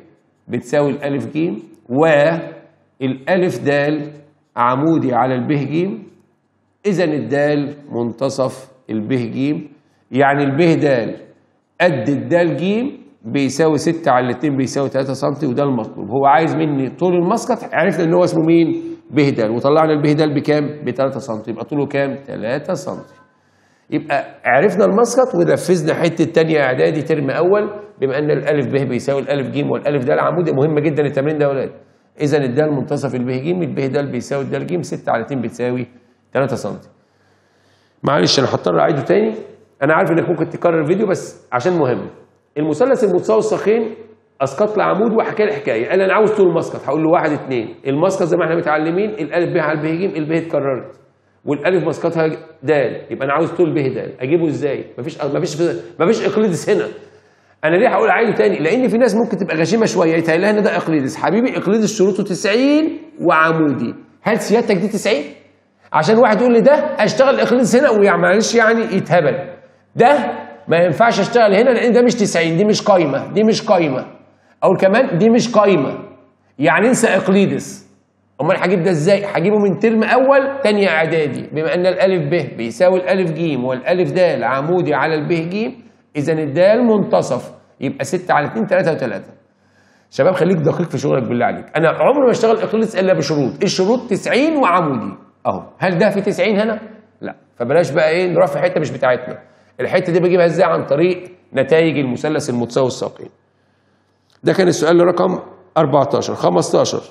بتساوي الالف ج والالف د عمودي على الب ج، اذا الدال منتصف الب ج، يعني الب د قد الدال ج بيساوي ستة على الاتنين بيساوي تلاتة سم، وده المطلوب. هو عايز مني طول المسقط، عرفنا ان هو اسمه مين؟ ب د، وطلعنا الب د بكام؟ ب تلاتة سم، يبقى طوله كام؟ تلاتة سم. يبقى عرفنا المسقط ونفذنا حته تانية اعدادي ترم اول، بما ان الالف ب بيساوي الالف ج والالف د العمودي. مهم جدا التمرين ده يا ولاد. اذا الد منتصف الب ج، الب د بيساوي الد ج، ستة على اتنين بتساوي تلاتة سم. معلش انا هضطر اعيده تاني، انا عارف انك ممكن تكرر الفيديو بس عشان مهم. المثلث المتساوي الساقين اسقط لي عمود وحكى لي حكايه، قال انا عاوز طول مسقط، هقول له واحد اتنين. المسقط زي ما احنا متعلمين الالف ب على الب ج، الب اتكررت والالف مسقطها د، يبقى انا عاوز طول ب د، اجيبه ازاي؟ مفيش مفيش مفيش اقليدس هنا. انا ليه هقول عينه تاني؟ لان في ناس ممكن تبقى غشيمه شويه يتهيأ لها ان ده اقليدس. حبيبي اقليدس شروطه تسعين وعمودي، هل سيادتك دي تسعين؟ عشان واحد يقول لي ده اشتغل اقليدس هنا ومعلش يعني يتهبل، ده ما ينفعش اشتغل هنا لان ده مش تسعين، دي مش قايمه، دي مش قايمه، او كمان دي مش قايمه، يعني انسى اقليدس. امال هجيب ده ازاي؟ هجيبه من ترم اول تانية اعدادي، بما ان الالف ب بيساوي الالف ج والالف د عمودي على الب ج، اذا الدال منتصف، يبقى ستة على اتنين تلاتة وتلاتة. شباب خليك دقيق في شغلك بالله عليك. انا عمري ما اشتغل اقليدس الا بشروط، الشروط تسعين وعمودي اهو. هل ده في تسعين هنا؟ لا. فبلاش بقى ايه نروح في حته مش بتاعتنا. الحته دي بجيبها ازاي؟ عن طريق نتائج المثلث المتساوي الساقين. ده كان السؤال رقم أربعتاشر. خمستاشر،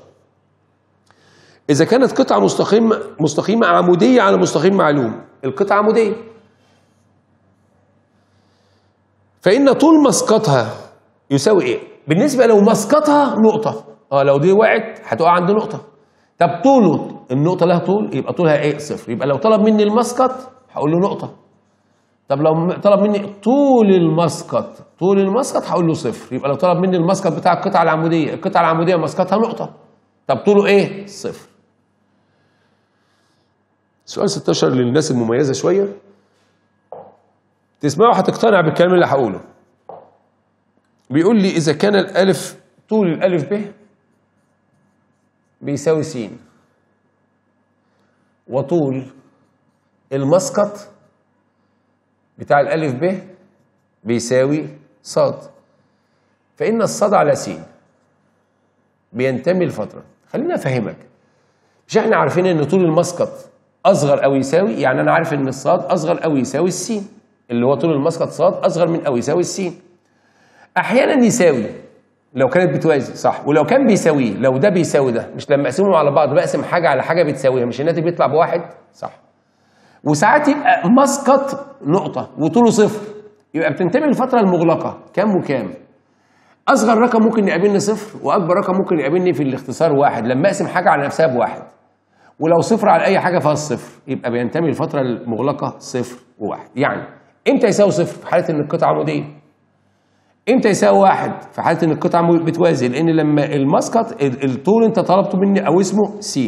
إذا كانت قطعة مستقيمة مستقيمة عمودية على مستقيم معلوم، القطعة عمودية، فإن طول مسقطها يساوي إيه؟ بالنسبة لو مسقطها نقطة، أه لو دي وقعت هتقع عند نقطة. طب طوله، النقطة لها طول، يبقى طولها إيه؟ صفر. يبقى لو طلب مني المسقط هقول له نقطة. طب لو طلب مني طول المسقط، طول المسقط هقول له صفر. يبقى لو طلب مني المسقط بتاع القطعه العموديه، القطعه العموديه مسقطها نقطه، طب طوله ايه؟ صفر. سؤال ستاشر للناس المميزه شويه، تسمعوا هتقتنع بالكلام اللي هقوله. بيقول لي اذا كان الالف طول الالف ب بيساوي س، وطول المسقط بتاع الألف ب بيساوي ص، فإن الصاد على س بينتمي لفترة. خلينا أفهمك، مش إحنا عارفين إن طول المسقط أصغر أو يساوي، يعني أنا عارف إن الصاد أصغر أو يساوي الس، اللي هو طول المسقط صاد أصغر من أو يساوي الس. أحيانًا يساوي لو كانت بتوازي، صح، ولو كان بيساويه، لو ده بيساوي ده، مش لما أقسمهم على بعض بقسم حاجة على حاجة بتساويها، مش الناتج بيطلع بواحد، صح. وساعات يبقى مسقط نقطة وطوله صفر، يبقى بتنتمي للفترة المغلقة كام وكام. أصغر رقم ممكن يقابلني صفر، وأكبر رقم ممكن يقابلني في الاختصار واحد لما أقسم حاجة على نفسها بواحد، ولو صفر على أي حاجة فيها الصفر، يبقى بينتمي للفترة المغلقة صفر وواحد. يعني إمتى يساوي صفر؟ في حالة إن القطعة عمودية. إمتى يساوي واحد؟ في حالة إن القطعة بتوازي، لأن لما المسقط الطول أنت طلبته مني أو اسمه س،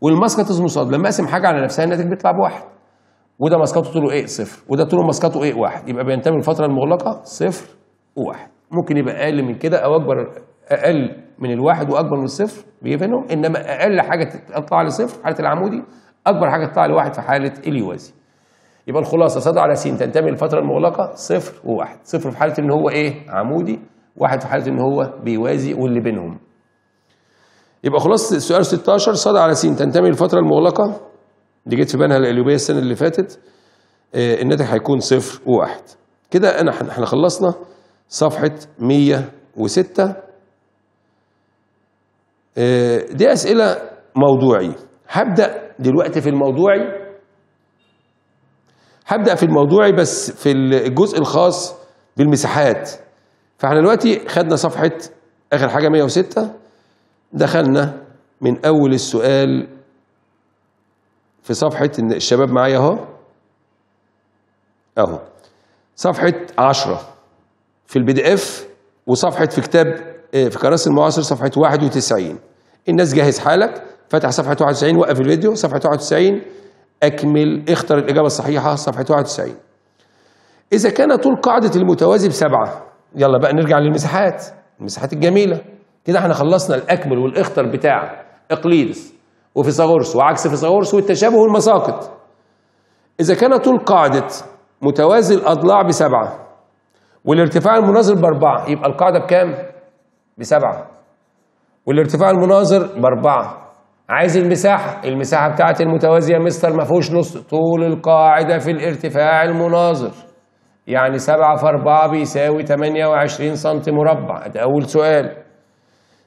والمسقط اسمه ص، لما اقسم حاجه على نفسها الناتج بيطلع بواحد، وده مسقطه طوله ايه؟ صفر، وده طوله مسقطه ايه؟ واحد، يبقى بينتمي للفتره المغلقه صفر وواحد. ممكن يبقى اقل من كده او اكبر، اقل من الواحد واكبر من الصفر بيبانهم، انما اقل حاجه تطلع لصفر في حاله العمودي، اكبر حاجه تطلع لواحد في حاله اليوازي. يبقى الخلاصه ص على س تنتمي للفتره المغلقه صفر وواحد، صفر في حاله ان هو ايه؟ عمودي، واحد في حاله ان هو بيوازي واللي بينهم. يبقى خلاص السؤال ستاشر، ص على س تنتمي للفترة المغلقة، دي جت في بالها القليوبية السنة اللي فاتت، آه الناتج هيكون صفر وواحد. كده أنا احنا خلصنا صفحة مية وستة. آه دي أسئلة موضوعي. هبدأ دلوقتي في الموضوعي، هبدأ في الموضوعي بس في الجزء الخاص بالمساحات. فاحنا دلوقتي خدنا صفحة آخر حاجة مية وستة، دخلنا من أول السؤال في صفحة، إن الشباب معايا أهو أهو صفحة عشرة في البي دي إف، وصفحة في كتاب في كراسي المعاصر صفحة واحد وتسعين. الناس جهز حالك، فتح صفحة واحد وتسعين، وقف الفيديو صفحة واحد وتسعين، أكمل اختر الإجابة الصحيحة صفحة واحد وتسعين. إذا كان طول قاعدة المتوازي بسبعة، يلا بقى نرجع للمساحات، المساحات الجميلة. كده احنا خلصنا الاكمل والاختر بتاع اقليدس وفيثاغورس وعكس فيثاغورس والتشابه والمساقط. اذا كان طول قاعده متوازي الاضلاع بسبعه والارتفاع المناظر باربعه، يبقى القاعده بكام؟ بسبعه، والارتفاع المناظر باربعه. عايز المساحه، المساحه بتاعه المتوازي يا مستر ما فيهوش نص، طول القاعده في الارتفاع المناظر، يعني سبعه في اربعه بيساوي تمنية وعشرين سم مربع. ده اول سؤال.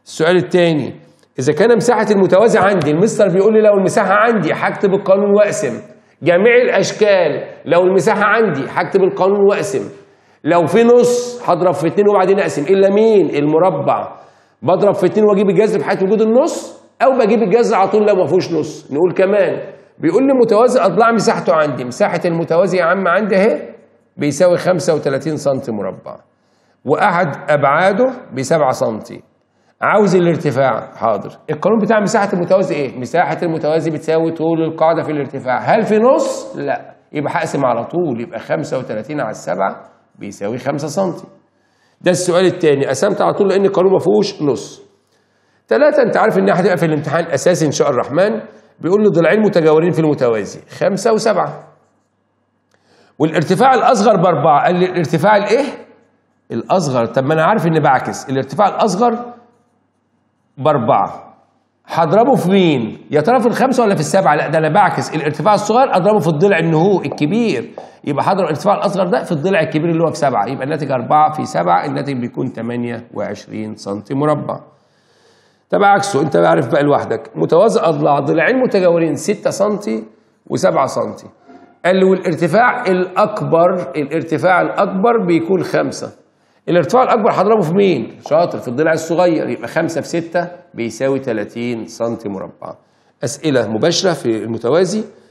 السؤال الثاني، إذا كان مساحة المتوازي عندي، المستر بيقول لي لو المساحة عندي هكتب القانون وأقسم جميع الأشكال، لو المساحة عندي هكتب القانون وأقسم، لو في نص هضرب في اتنين وبعدين أقسم، إلا مين؟ المربع، بضرب في اتنين وأجيب الجذر في حالة وجود النص، أو بجيب الجذر على طول لو ما فيهوش نص. نقول كمان بيقول لي متوازي أضلاع مساحته عندي، مساحة المتوازي يا عم عندي أهي بيساوي خمسة وتلاتين سم مربع، وأحد أبعاده بسبعة سم. عاوز الارتفاع، حاضر، القانون بتاع مساحة المتوازي ايه؟ مساحة المتوازي بتساوي طول القاعدة في الارتفاع، هل في نص؟ لا، يبقى هقسم على طول، يبقى خمسة وتلاتين على سبعة بيساوي خمسة سم. ده السؤال الثاني، قسمت على طول لأن القانون ما فيهوش نص. ثلاثة، أنت عارف إنها هتبقى في الامتحان أساسي إن شاء الرحمن، بيقول له ضلعين متجاورين في المتوازي خمسة وسبعة، والارتفاع الأصغر بأربعة، قال لي الارتفاع الإيه؟ الاصغر. طب ما انا عارف اني بعكس الارتفاع الاصغر باربعه، هضربه في مين؟ يا ترى في الخمسه ولا في السبعه؟ لا، ده انا بعكس الارتفاع الصغير اضربه في الضلع ان هو الكبير، يبقى هضرب الارتفاع الاصغر ده في الضلع الكبير اللي هو في سبعه، يبقى الناتج اربعه في سبعه، الناتج بيكون ثمانيه وعشرين سم مربع. طب عكسه انت عارف بقى لوحدك، متوازي اضلاع ضلعين متجاورين سته سم وسبعه سم. قال لي والارتفاع الاكبر، الارتفاع الاكبر بيكون خمسه. الارتفاع الاكبر هضربه في مين؟ شاطر، في الضلع الصغير، يبقى خمسه في سته بيساوي ثلاثين سم مربع. اسئله مباشره في المتوازي.